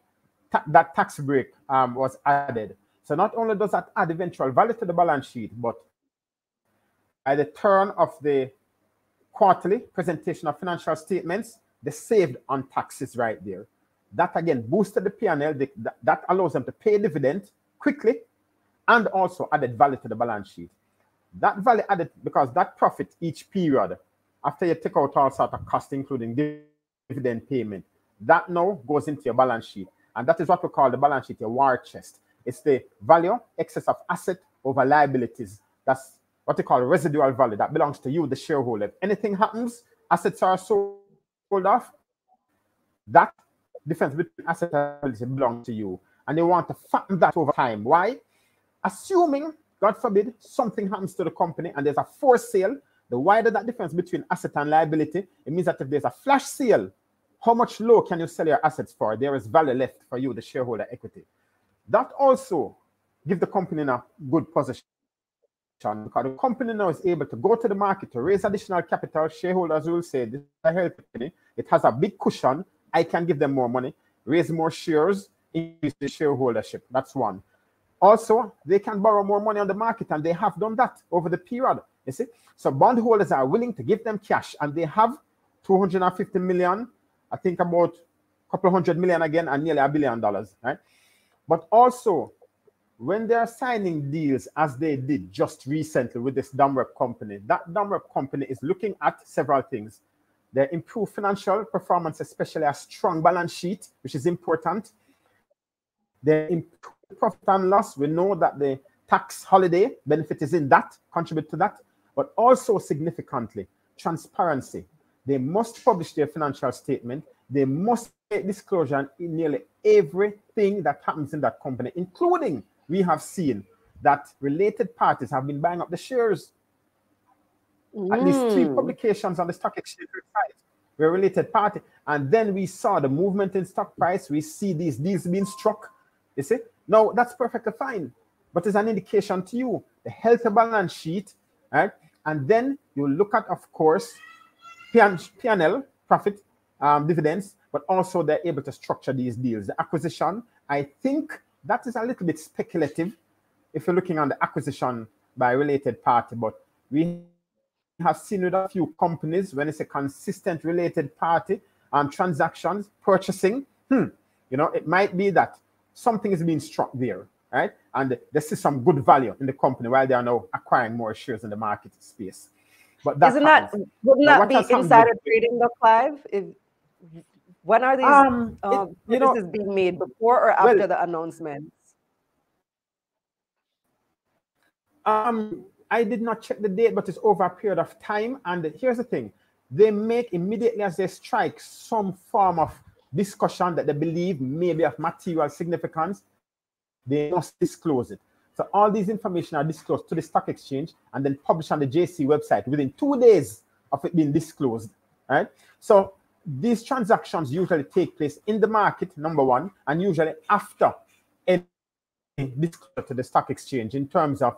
that tax break was added. So not only does that add eventual value to the balance sheet, but at the turn of the quarterly presentation of financial statements, they saved on taxes right there. That again boosted the P&L. That allows them to pay dividend quickly and also added value to the balance sheet. That value added because that profit each period, after you take out all sorts of costs, including dividend payment, that now goes into your balance sheet, and that is what we call the balance sheet, your war chest. It's the value excess of asset over liabilities. That's what they call residual value. That belongs to you, the shareholder. If anything happens, assets are sold off, that difference between assets and liabilities belongs to you, and they want to fatten that over time. Why? Assuming, God forbid, something happens to the company and there's a forced sale, the wider that difference between asset and liability, it means that if there's a flash sale, how much low can you sell your assets for? There is value left for you, the shareholder equity. That also gives the company in a good position, because the company now is able to go to the market to raise additional capital. Shareholders will say, this is a healthy company. It has a big cushion. I can give them more money, raise more shares, increase the shareholdership. That's one. Also, they can borrow more money on the market, and they have done that over the period. You see, so bondholders are willing to give them cash, and they have 250 million, I think about a couple hundred million again, and nearly $1 billion, right? But also, when they're signing deals, as they did just recently with this Domrep company, that Domrep company is looking at several things. Their improved financial performance, especially a strong balance sheet, which is important. Their improved profit and loss, we know that the tax holiday benefit is in that, contribute to that. But also significantly, transparency. They must publish their financial statement. They must make disclosure in nearly everything that happens in that company, including we have seen that related parties have been buying up the shares. At least three publications on the stock exchange website were related party. And then we saw the movement in stock price. We see these deals being struck. You see? Now, that's perfectly fine. But it's an indication to you, the healthy balance sheet, right? And then you look at, of course, P&L, profit, dividends, but also they're able to structure these deals. The acquisition, I think that is a little bit speculative if you're looking on the acquisition by related party, but we have seen with a few companies when it's a consistent related party transactions, purchasing, you know, it might be that something is being struck there, right? And this is some good value in the company while they are now acquiring more shares in the market space. But that wouldn't that be insider trading though, Clive? When are these purchases being made, before or after the announcements? I did not check the date, but it's over a period of time. And here's the thing. They make immediately as they strike some form of discussion that they believe may be of material significance, they must disclose it. So all these information are disclosed to the stock exchange and then published on the JC website within 2 days of it being disclosed. Right? So these transactions usually take place in the market, number one, and usually after any disclosure to the stock exchange in terms of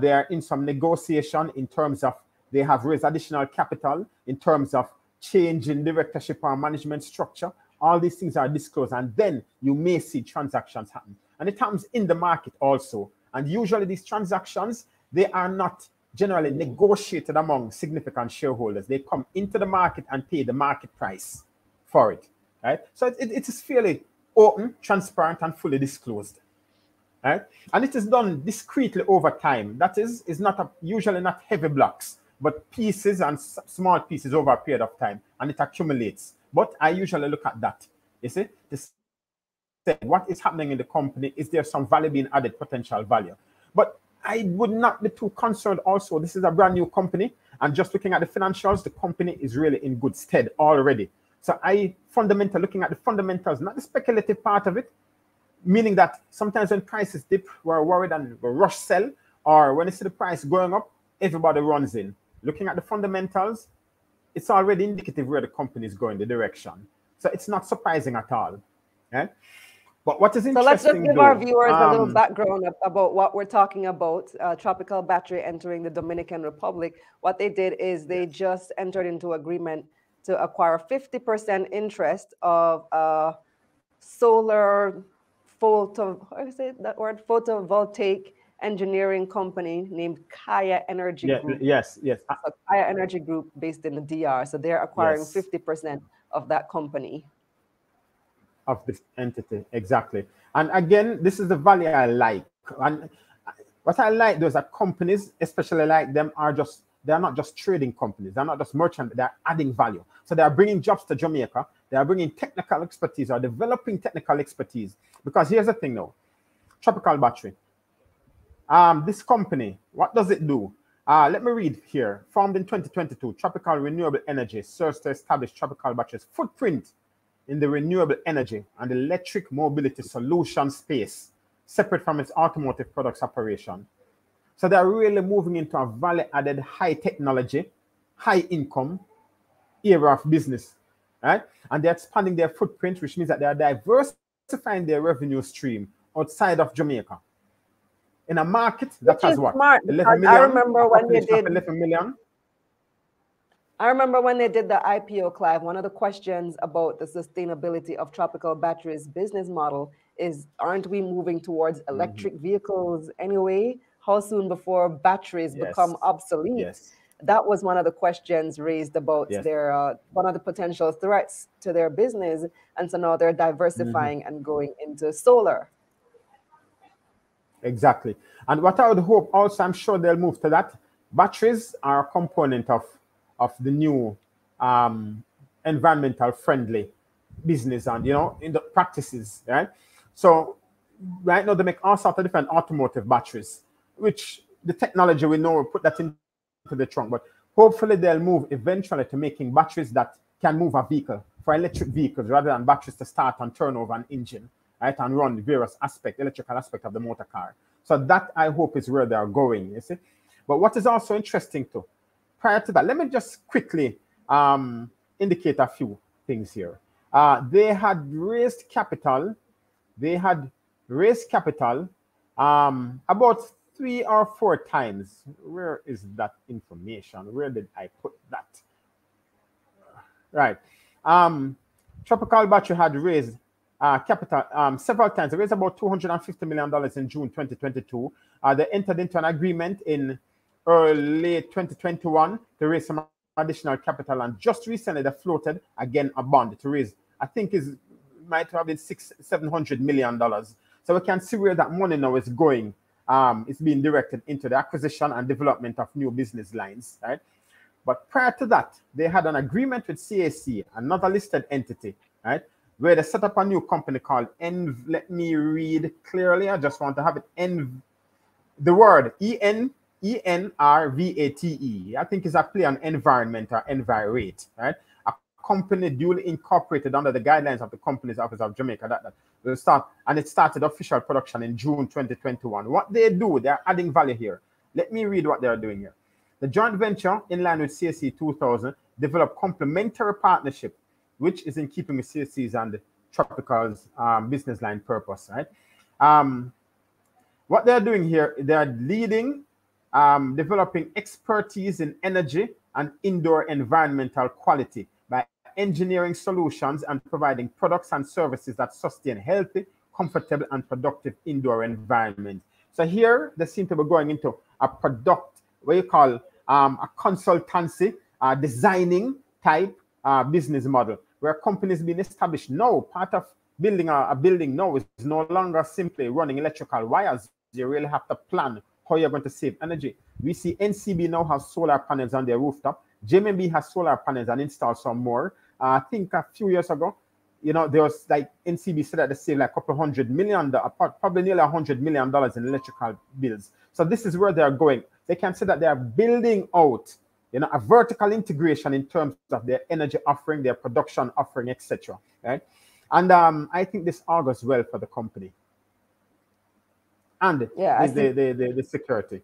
they are in some negotiation, in terms of they have raised additional capital, in terms of change in directorship or management structure. All these things are disclosed, and then you may see transactions happen. And it happens in the market also. And usually these transactions, they are not generally negotiated among significant shareholders. They come into the market and pay the market price for it, right? So it is fairly open, transparent, and fully disclosed, right? And it is done discreetly over time. That is not usually not heavy blocks, but pieces and small pieces over a period of time, and it accumulates. But I usually look at that, you see, what is happening in the company? Is there some value being added, potential value? But I would not be too concerned also. This is a brand new company, and just looking at the financials, the company is really in good stead already. So I fundamentally, looking at the fundamentals, not the speculative part of it, meaning that sometimes when prices dip, we're worried and we rush sell, or when you see the price going up, everybody runs in. Looking at the fundamentals, it's already indicative where the company is going, the direction. So it's not surprising at all. Yeah? But what is interesting, so let's just give our viewers a little background about what we're talking about. Tropical Battery entering the Dominican Republic. What they did is they just entered into agreement to acquire 50% interest of a solar photovoltaic engineering company named Kaya Energy Group. Yes. So Kaya Energy Group based in the DR. So they're acquiring 50% of that company. Of this entity, exactly. And again, this is the value I like. And what I like, those are companies, especially like them, are just, they're not just trading companies, they're not just merchant, they're adding value. So they are bringing jobs to Jamaica, they are bringing technical expertise or developing technical expertise. Because here's the thing now, Tropical Battery, this company, what does it do? Let me read here. Formed in 2022, Tropical Renewable Energy serves to establish Tropical Battery's footprint in the renewable energy and electric mobility solution space, separate from its automotive products operation. So they're really moving into a value-added, high technology, high income area of business, right? And they're expanding their footprint, which means that they are diversifying their revenue stream outside of Jamaica. In a market that has what? 11 million. I remember when they did 11 million. I remember when they did the IPO, Clive, one of the questions about the sustainability of Tropical Battery's business model is, aren't we moving towards electric vehicles anyway? How soon before batteries become obsolete? Yes. That was one of the questions raised about their one of the potential threats to their business. And so now they're diversifying and going into solar. Exactly. And what I would hope also, I'm sure they'll move to that. Batteries are a component of the new environmental friendly business and, you know, in the practices, right? So right now they make all sorts of different automotive batteries, which the technology we know will put that into the trunk, but hopefully they'll move eventually to making batteries that can move a vehicle for electric vehicles rather than batteries to start and turn over an engine, right? And run various aspects, electrical aspect of the motor car. So that I hope is where they are going, you see? But what is also interesting too, prior to that, let me just quickly indicate a few things here. They had raised capital. About 3 or 4 times. Where is that information? Where did I put that? Right. Tropical Battery had raised capital several times. They raised about $250 million in June 2022. They entered into an agreement in early 2021 to raise some additional capital, and just recently they floated again a bond to raise, I think is might have been $600–700 million. So we can see where that money now is going. It's being directed into the acquisition and development of new business lines, right? But prior to that, they had an agreement with CAC, another listed entity, right, where they set up a new company called let me read clearly, I just want to have it, the word ENRVATE, I think is a play on environment or envirate, right? A company duly incorporated under the guidelines of the Companies Office of Jamaica. That will start, and it started official production in June 2021. What they do, they're adding value here. Let me read what they're doing here. The joint venture, in line with CAC 2000, developed complementary partnership, which is in keeping with CAC's and the Tropical's business line purpose, right? What they're doing here, they're leading developing expertise in energy and indoor environmental quality by engineering solutions and providing products and services that sustain healthy, comfortable, and productive indoor environments. So here they seem to be going into a product, what you call a consultancy, designing type business model, where companies being established now, part of building a building now is no longer simply running electrical wires. You really have to plan how you're going to save energy. We see NCB now has solar panels on their rooftop. JMMB has solar panels and installed some more. I think a few years ago, you know, there was like NCB said that they saved like a couple $100 million, probably nearly $100 million in electrical bills. So this is where they are going. They can say that they are building out, you know, a vertical integration in terms of their energy offering, their production offering, etc. Right? And I think this augurs well for the company. And yeah, the security.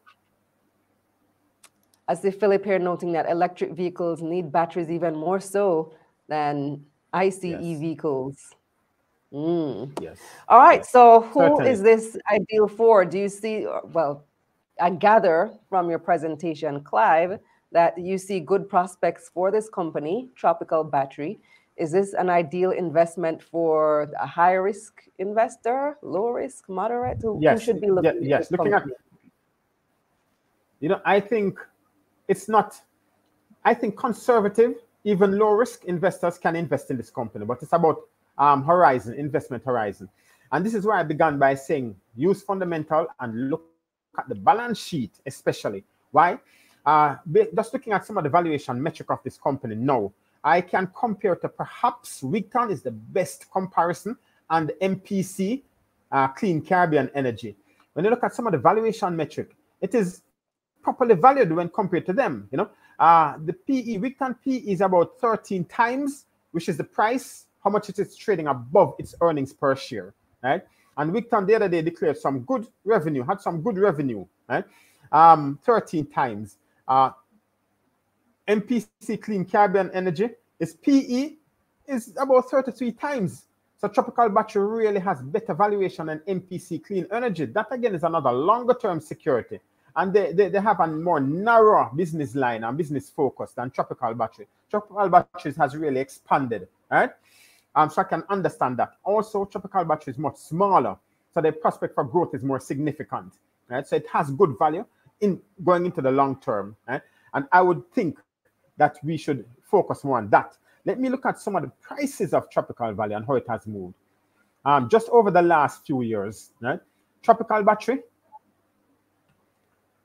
I see Philip here noting that electric vehicles need batteries even more so than ICE vehicles. Mm. Yes. All right. Yes. So who is this ideal for? Do you see, well, I gather from your presentation, Clive, that you see good prospects for this company, Tropical Battery. Is this an ideal investment for a high-risk investor, low-risk, moderate? Who should be looking at this company? You know, I think it's not... I think conservative, even low-risk investors can invest in this company, but it's about horizon, investment horizon. And this is where I began by saying use fundamental and look at the balance sheet especially. Why? Just looking at some of the valuation metric of this company now, I can compare to perhaps Wigtown is the best comparison, and MPC, Clean Caribbean Energy. When you look at some of the valuation metric, it is properly valued when compared to them. You know, the PE, Wigtown PE is about 13 times, which is the price, how much it is trading above its earnings per share, right? And Wigtown the other day declared some good revenue, had some good revenue, right? 13 times. MPC Clean Caribbean Energy, its PE is about 33 times. So Tropical Battery really has better valuation than MPC Clean Energy. That again is another longer-term security. And they have a more narrow business line and business focus than Tropical Battery. Tropical Battery has really expanded, right? So I can understand that. Also, Tropical Battery is much smaller, so the prospect for growth is more significant, right? So it has good value in going into the long term, right? And I would think that we should focus more on that. Let me look at some of the prices of Tropical Valley and how it has moved. Just over the last few years, right? Tropical Battery,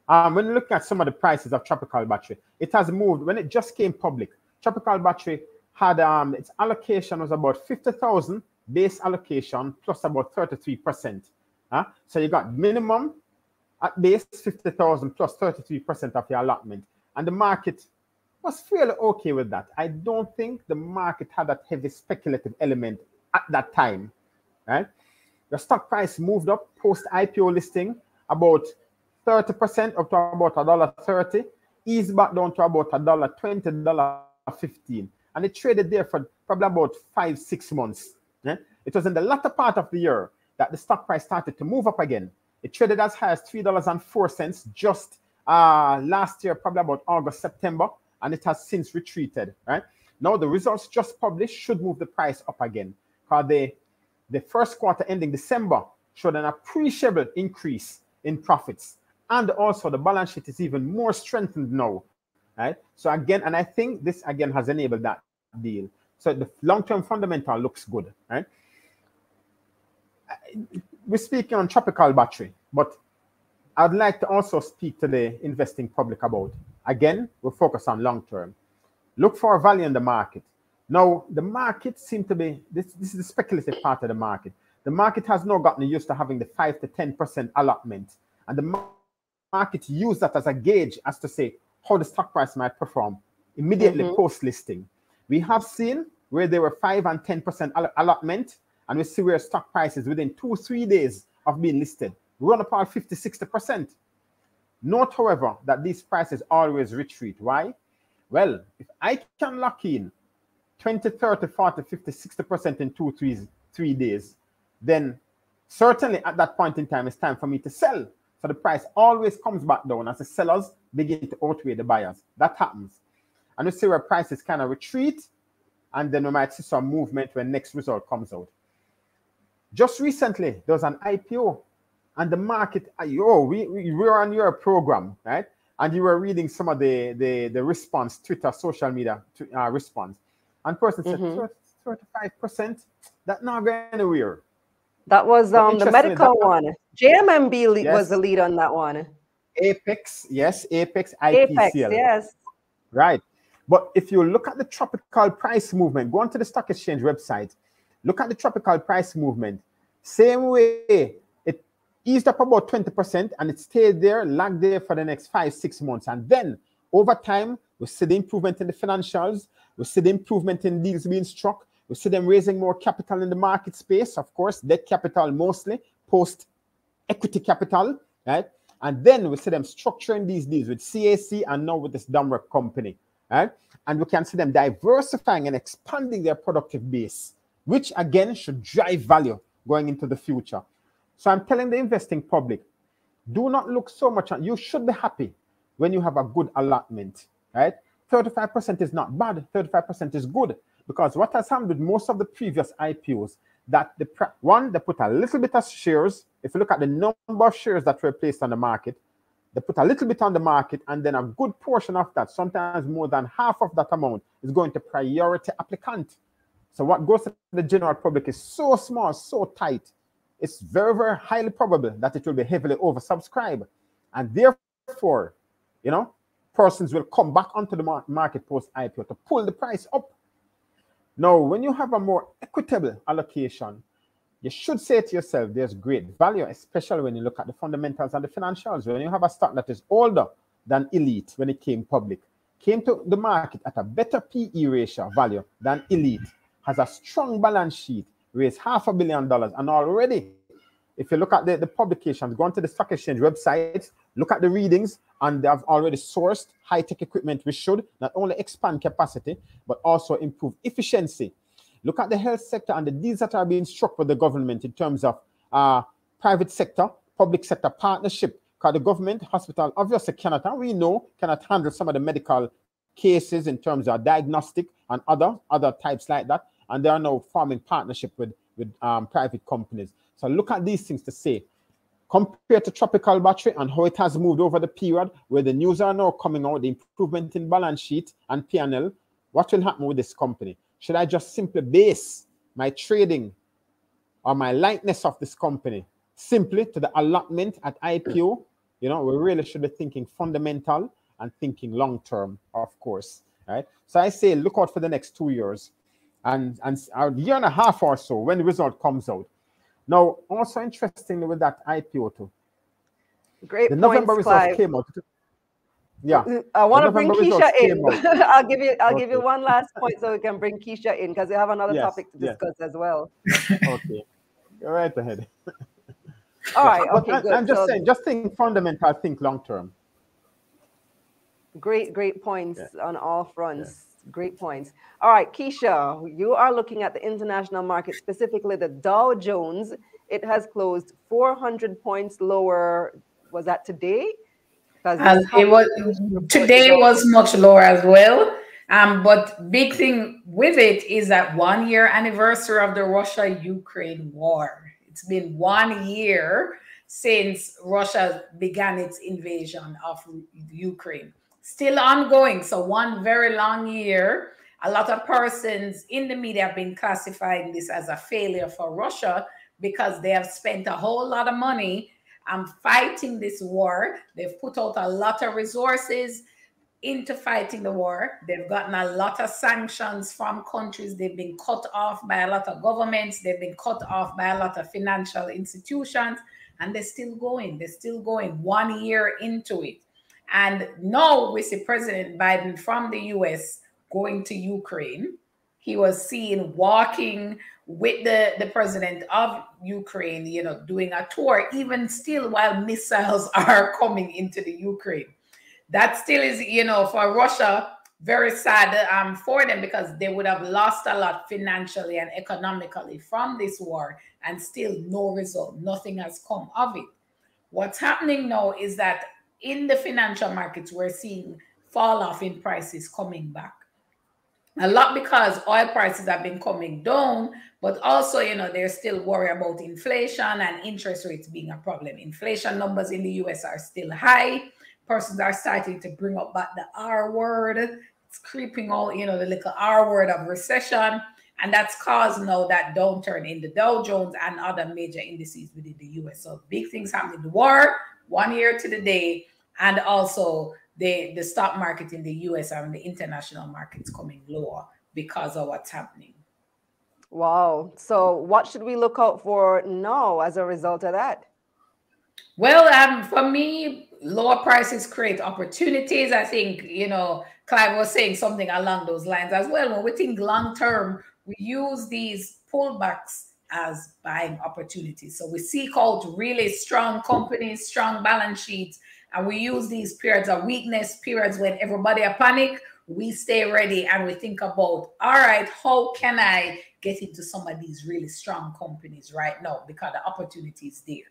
when you look at some of the prices of Tropical Battery, it has moved, when it just came public, Tropical Battery had, its allocation was about 50,000 base allocation plus about 33%. So you got minimum at base 50,000 plus 33% of your allotment. And the market was fairly okay with that. I don't think the market had that heavy speculative element at that time, right? The stock price moved up post IPO listing about 30%, up to about $1.30. eased back down to about $1.20, $1.15, and it traded there for probably about 5-6 months. Yeah? It was in the latter part of the year that the stock price started to move up again. It traded as high as $3.04 just last year, probably about August, September, and it has since retreated. Right now, the results just published should move the price up again, because the first quarter ending December showed an appreciable increase in profits, and also the balance sheet is even more strengthened now. Right, so again, and I think this again has enabled that deal. So the long-term fundamental looks good. Right, we're speaking on Tropical Battery, but I'd like to also speak to the investing public about, again, we'll focus on long-term. Look for value in the market. Now, the market seems to be, this is the speculative part of the market. The market has now gotten used to having the 5 to 10% allotment. And the market used that as a gauge as to say how the stock price might perform immediately post-listing. We have seen where there were 5 and 10% allotment, and we see where stock prices within 2-3 days of being listed run up about 50-60%. Note, however, that these prices always retreat. Why? Well, if I can lock in 20, 30, 40, 50, 60% in 2-3 days, then certainly at that point in time, it's time for me to sell. So the price always comes back down as the sellers begin to outweigh the buyers. That happens. And you see where prices kind of retreat, and then we might see some movement when next result comes out. Just recently, there was an IPO. And the market, we were on your program, right? And you were reading some of the response, Twitter, social media response. And person said, 35%, that's not going anywhere. That was the medical one. JMMB was the lead on that one. Apex, yes, Apex, IPCL. Yes. Right. But if you look at the tropical price movement, go onto the stock exchange website, look at the tropical price movement, same way. Eased up about 20%, and it stayed there, lagged there for the next 5-6 months. And then over time, we see the improvement in the financials, we see the improvement in deals being struck, we see them raising more capital in the market space, of course, debt capital mostly, post equity capital, right? And then we see them structuring these deals with CAC and now with this Domrep company, right? And we can see them diversifying and expanding their productive base, which again should drive value going into the future. So I'm telling the investing public, do not look so much on, you should be happy when you have a good allotment, right? 35% is not bad, 35% is good, because what has happened with most of the previous IPOs, that they put a little bit of shares. If you look at the number of shares that were placed on the market, they put a little bit on the market, and then a good portion of that, sometimes more than half of that amount, is going to priority applicant. So what goes to the general public is so small, so tight, it's very, very highly probable that it will be heavily oversubscribed. And therefore, you know, persons will come back onto the market post-IPO to pull the price up. Now, when you have a more equitable allocation, you should say to yourself, there's great value, especially when you look at the fundamentals and the financials. When you have a stock that is older than Elite when it came public, came to the market at a better PE ratio value than Elite, has a strong balance sheet, raised $500 million, and already, if you look at the publications, go onto the stock exchange websites, look at the readings, and they have already sourced high-tech equipment which should not only expand capacity but also improve efficiency. Look at the health sector and the deals that are being struck with the government in terms of private sector, public sector partnership, because the government hospital obviously cannot, and we know, cannot handle some of the medical cases in terms of diagnostic and other types like that. And they are now forming partnership with private companies. So look at these things to say, compared to Tropical Battery and how it has moved over the period where the news are now coming out, the improvement in balance sheet and P&L, what will happen with this company? Should I just simply base my trading or my likeness of this company simply to the allotment at IPO? You know, we really should be thinking fundamental and thinking long-term, of course. Right? So I say look out for the next 2 years. And a year and a half or so when the result comes out. Now, also interestingly with that IPO too. Great points, November results came out. Yeah. I want to bring Keisha in. I'll give you one last point so we can bring Keisha in, because we have another topic to discuss as well. Okay. Go right ahead. All right. Okay, good. I'm just saying, just think fundamental, think long term. Great points on all fronts. Yeah. Great points. All right, Keisha, you are looking at the international market, specifically the Dow Jones. It has closed 400 points lower. Was that today? Today was much lower as well. But big thing with it is that 1 year anniversary of the Russia-Ukraine war. It's been 1 year since Russia began its invasion of Ukraine. Still ongoing, so one very long year. A lot of persons in the media have been classifying this as a failure for Russia because they have spent a whole lot of money fighting this war. They've put out a lot of resources into fighting the war. They've gotten a lot of sanctions from countries. They've been cut off by a lot of governments. They've been cut off by a lot of financial institutions, and they're still going. They're still going 1 year into it. And now we see President Biden from the US going to Ukraine. He was seen walking with the president of Ukraine, you know, doing a tour, even still while missiles are coming into the Ukraine. That still is, you know, for Russia, very sad for them, because they would have lost a lot financially and economically from this war, and still no result. Nothing has come of it. What's happening now is that in the financial markets, we're seeing fall off in prices coming back. A lot because oil prices have been coming down, but also, you know, they're still worried about inflation and interest rates being a problem. Inflation numbers in the US are still high. Persons are starting to bring up back the R word. It's creeping all, you know, the little R word of recession. And that's caused now that downturn in the Dow Jones and other major indices within the US. So big things happening. The war, 1 year to the day, and also the stock market in the US and the international markets coming lower because of what's happening. Wow. So what should we look out for now as a result of that? Well, for me, lower prices create opportunities. I think, you know, Clive was saying something along those lines as well. When we think long term, we use these pullbacks as buying opportunities. So we seek out really strong companies, strong balance sheets, and we use these periods of weakness, periods when everybody are panic. We stay ready and we think about, all right, how can I get into some of these really strong companies right now? Because the opportunity is there.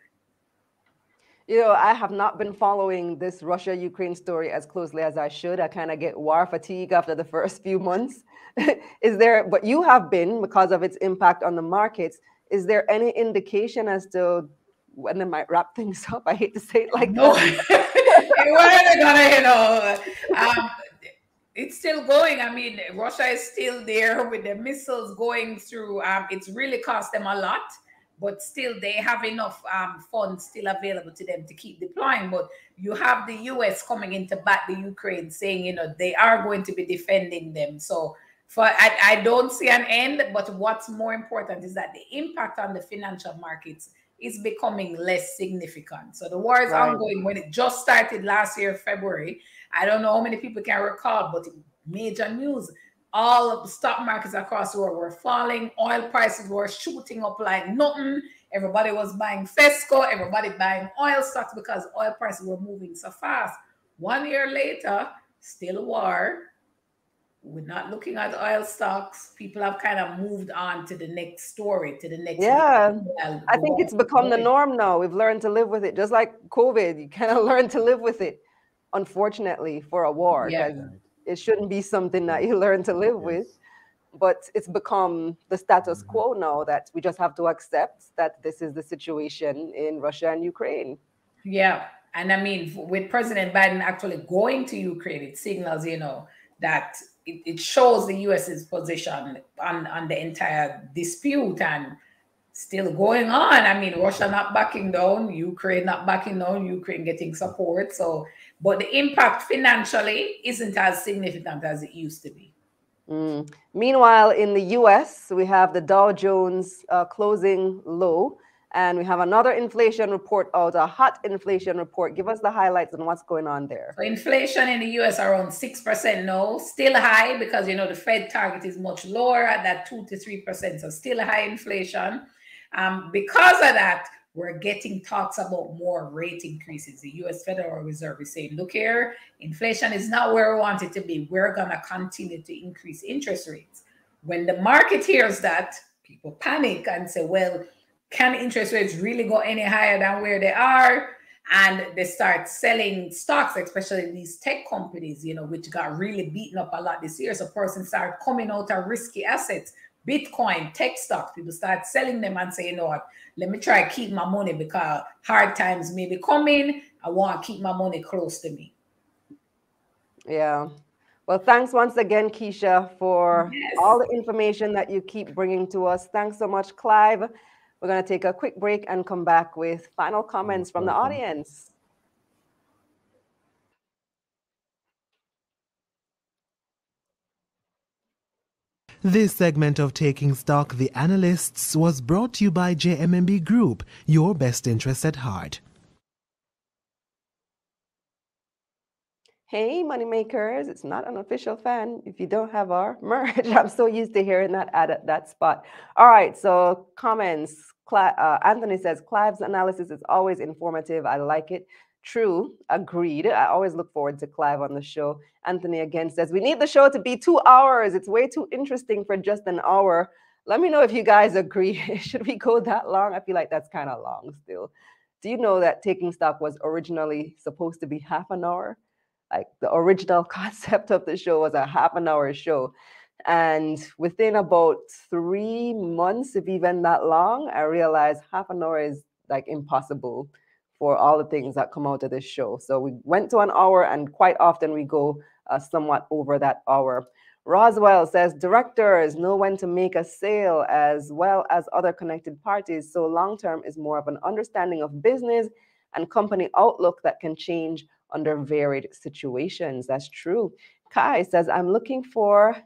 You know, I have not been following this Russia-Ukraine story as closely as I should. I kind of get war fatigue after the first few months. But you have been, because of its impact on the markets. Is there any indication as to when they might wrap things up? I hate to say it like that. It's still going. I mean, Russia is still there with the missiles going through. It's really cost them a lot. But still, they have enough funds still available to them to keep deploying. But you have the U.S. coming in to back the Ukraine, saying, you know, they are going to be defending them. So I don't see an end. But what's more important is that the impact on the financial markets is becoming less significant. So the war is ongoing. When it just started last year, February, I don't know how many people can recall, but major news. All of the stock markets across the world were falling. Oil prices were shooting up like nothing. Everybody was buying Fesco. Everybody buying oil stocks because oil prices were moving so fast. 1 year later, still war. We're not looking at oil stocks. People have kind of moved on to the next story, to the next. Yeah, I think it's become the norm now. We've learned to live with it. Just like COVID, you kind of learn to live with it, unfortunately, for a war. Yeah. It shouldn't be something that you learn to live with, but it's become the status quo now that we just have to accept that this is the situation in Russia and Ukraine. Yeah. And I mean, with President Biden actually going to Ukraine, it signals, you know, that it shows the US's position on the entire dispute, and still going on. I mean, Russia not backing down, Ukraine not backing down, Ukraine getting support. So, but the impact financially isn't as significant as it used to be. Meanwhile, in the US, we have the Dow Jones closing low, and we have another inflation report out, a hot inflation report. Give us the highlights on what's going on there. So inflation in the US around 6% now, still high because, you know, the Fed target is much lower at that 2 to 3%, so still high inflation. Because of that, We're getting talks about more rate increases. The U.S. Federal Reserve is saying, look here, inflation is not where we want it to be. We're going to continue to increase interest rates. When the market hears that, people panic and say, well, can interest rates really go any higher than where they are? And they start selling stocks, especially these tech companies, you know, which got really beaten up a lot this year. So persons start coming out of risky assets, Bitcoin, tech stocks. People start selling them and say, you know what, let me try to keep my money because hard times may be coming. I want to keep my money close to me. Yeah. Well, thanks once again, Keisha, for all the information that you keep bringing to us. Thanks so much, Clive. We're going to take a quick break and come back with final comments from the audience. This segment of Taking Stock, The Analysts, was brought to you by JMMB Group, your best interests at heart. Hey, moneymakers, it's not an official fan if you don't have our merch. I'm so used to hearing that ad at that spot. All right, so comments. Anthony says, Clive's analysis is always informative. I like it. True. Agreed. I always look forward to Clive on the show. Anthony again says, we need the show to be 2 hours. It's way too interesting for just an hour. Let me know if you guys agree. Should we go that long? I feel like that's kind of long still. Do you know that Taking Stock was originally supposed to be half an hour? Like the original concept of the show was a half an hour show. And within about 3 months, if even that long, I realized half an hour is like impossible for all the things that come out of this show. So we went to an hour and quite often we go somewhat over that hour. Roswell says, directors know when to make a sale as well as other connected parties. So long-term is more of an understanding of business and company outlook that can change under varied situations. That's true. Kai says, I'm looking for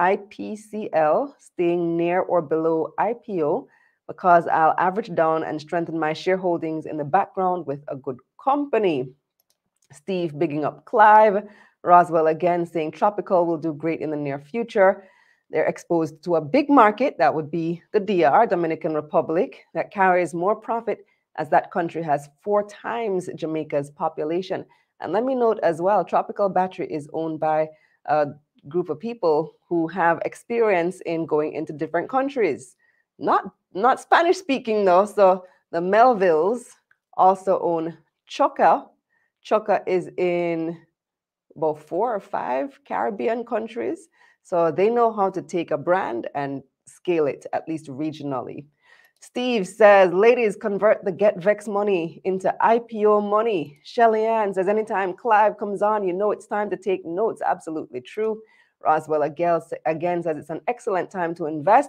IPCL staying near or below IPO because I'll average down and strengthen my shareholdings in the background with a good company. Steve bigging up Clive. Roswell again saying Tropical will do great in the near future. They're exposed to a big market. That would be the DR, Dominican Republic, that carries more profit as that country has 4 times Jamaica's population. And let me note as well, Tropical Battery is owned by a group of people who have experience in going into different countries. Not Spanish speaking though, so the Melvilles also own Choca. Choca is in about 4 or 5 Caribbean countries. So they know how to take a brand and scale it, at least regionally. Steve says, ladies, convert the Get Vex money into IPO money. Shelly Ann says, anytime Clive comes on, you know it's time to take notes. Absolutely true. Roswell again says, it's an excellent time to invest.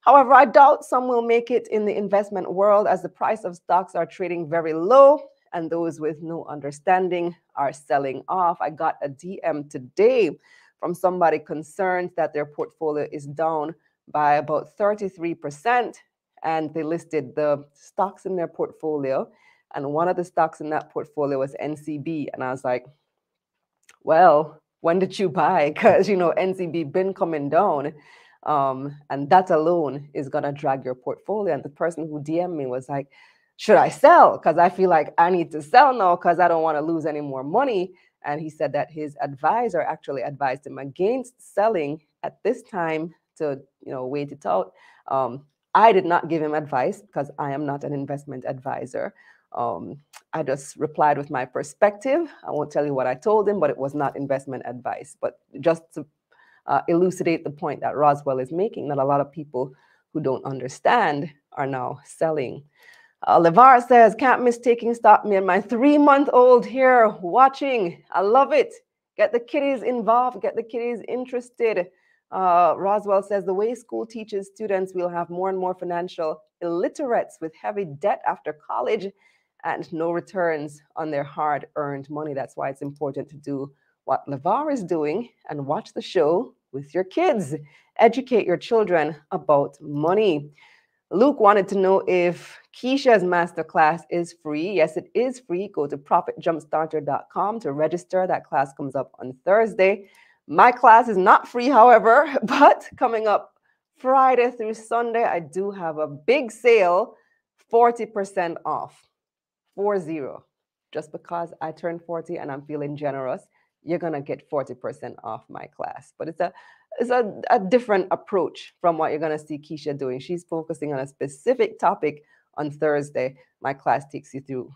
However, I doubt some will make it in the investment world as the price of stocks are trading very low and those with no understanding are selling off. I got a DM today from somebody concerned that their portfolio is down by about 33%. And they listed the stocks in their portfolio. And one of the stocks in that portfolio was NCB. And I was like, well, when did you buy? Because, you know, NCB been coming down. And that alone is going to drag your portfolio. And the person who DM'd me was like, should I sell? Because I feel like I need to sell now because I don't want to lose any more money. And he said that his advisor actually advised him against selling at this time to, you know, wait it out. I did not give him advice because I am not an investment advisor. I just replied with my perspective. I won't tell you what I told him, but it was not investment advice. But just to elucidate the point that Roswell is making, that a lot of people who don't understand are now selling. LeVar says, can't miss Taking Stock. Me and my 3-month-old here watching. I love it. Get the kiddies involved. Get the kiddies interested. Roswell says, the way school teaches students, we'll have more and more financial illiterates with heavy debt after college and no returns on their hard-earned money. That's why it's important to do what LeVar is doing and watch the show with your kids. Educate your children about money. Luke wanted to know if Keisha's masterclass is free. Yes, it is free. Go to profitjumpstarter.com to register. That class comes up on Thursday. My class is not free, however, but coming up Friday through Sunday, I do have a big sale 40% off, 40. Just because I turned 40 and I'm feeling generous, you're going to get 40% off my class. But it's a different approach from what you're going to see Keisha doing. She's focusing on a specific topic on Thursday. My class takes you through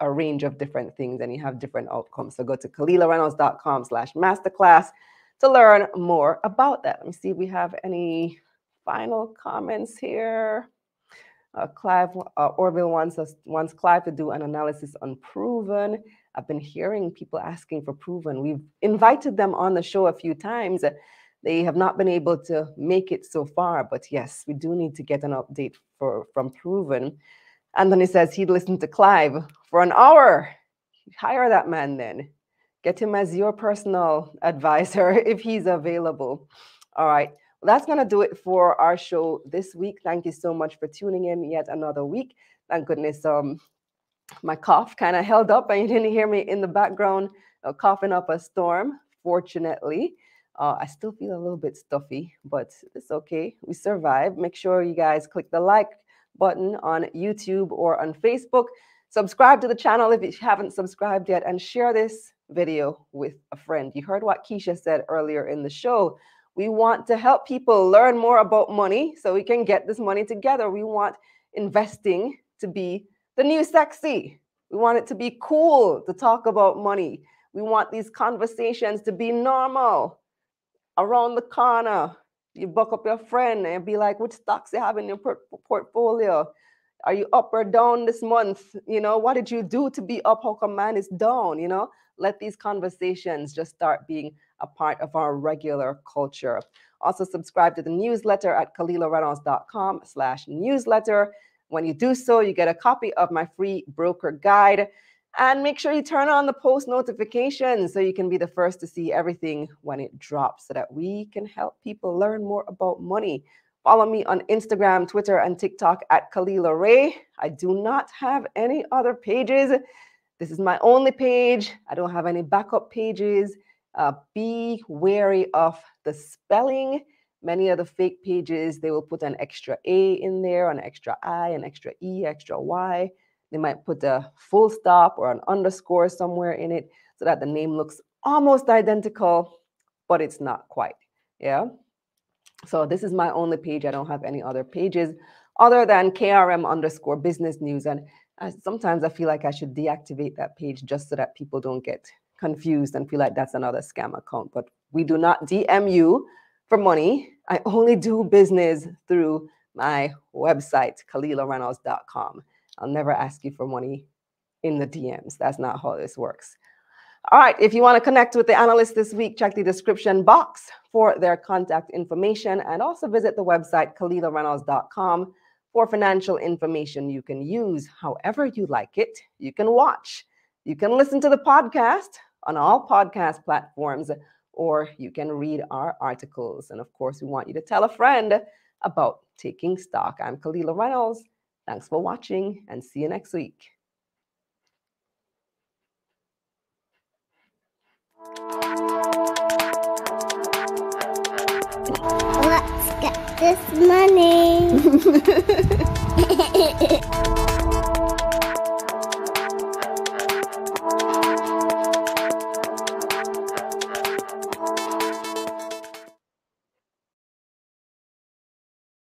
a range of different things and you have different outcomes. So go to KalilahReynolds.com/masterclass to learn more about that. Let me see if we have any final comments here. Clive Orville wants Clive to do an analysis on Proven. I've been hearing people asking for Proven. We've invited them on the show a few times. They have not been able to make it so far, but yes, we do need to get an update from Proven. Anthony says he'd listen to Clive for an hour. Hire that man then. Get him as your personal advisor if he's available. All right. Well, that's going to do it for our show this week. Thank you so much for tuning in yet another week. Thank goodness my cough kind of held up and you didn't hear me in the background coughing up a storm, fortunately. I still feel a little bit stuffy, but it's okay. We survived. Make sure you guys click the like button on YouTube or on Facebook. Subscribe to the channel if you haven't subscribed yet and share this video with a friend. You heard what Keisha said earlier in the show. We want to help people learn more about money so we can get this money together. We want investing to be the new sexy. We want it to be cool to talk about money. We want these conversations to be normal. Around the corner, you book up your friend and be like, which stocks you have in your portfolio? Are you up or down this month? You know, what did you do to be up? How come man is down? You know, let these conversations just start being a part of our regular culture. Also subscribe to the newsletter at KalilahReynolds.com/newsletter. When you do so, you get a copy of my free broker guide. And make sure you turn on the post notifications so you can be the first to see everything when it drops so that we can help people learn more about money. Follow me on Instagram, Twitter, and TikTok at Kalilah Rey. I do not have any other pages. This is my only page. I don't have any backup pages. Be wary of the spelling. Many of the fake pages, they will put an extra A in there, an extra I, an extra E, extra Y. They might put a full stop or an underscore somewhere in it so that the name looks almost identical, but it's not quite. Yeah. So this is my only page. I don't have any other pages other than KRM_business news. And sometimes I feel like I should deactivate that page just so that people don't get confused and feel like that's another scam account. But we do not DM you for money. I only do business through my website, KalilahReynolds.com. I'll never ask you for money in the DMs. That's not how this works. All right, if you want to connect with the analyst this week, check the description box for their contact information and also visit the website KalilahReynolds.com for financial information you can use however you like it. You can watch. You can listen to the podcast on all podcast platforms, or you can read our articles. And of course, we want you to tell a friend about Taking Stock. I'm Kalilah Reynolds. Thanks for watching and see you next week. Let's get this money.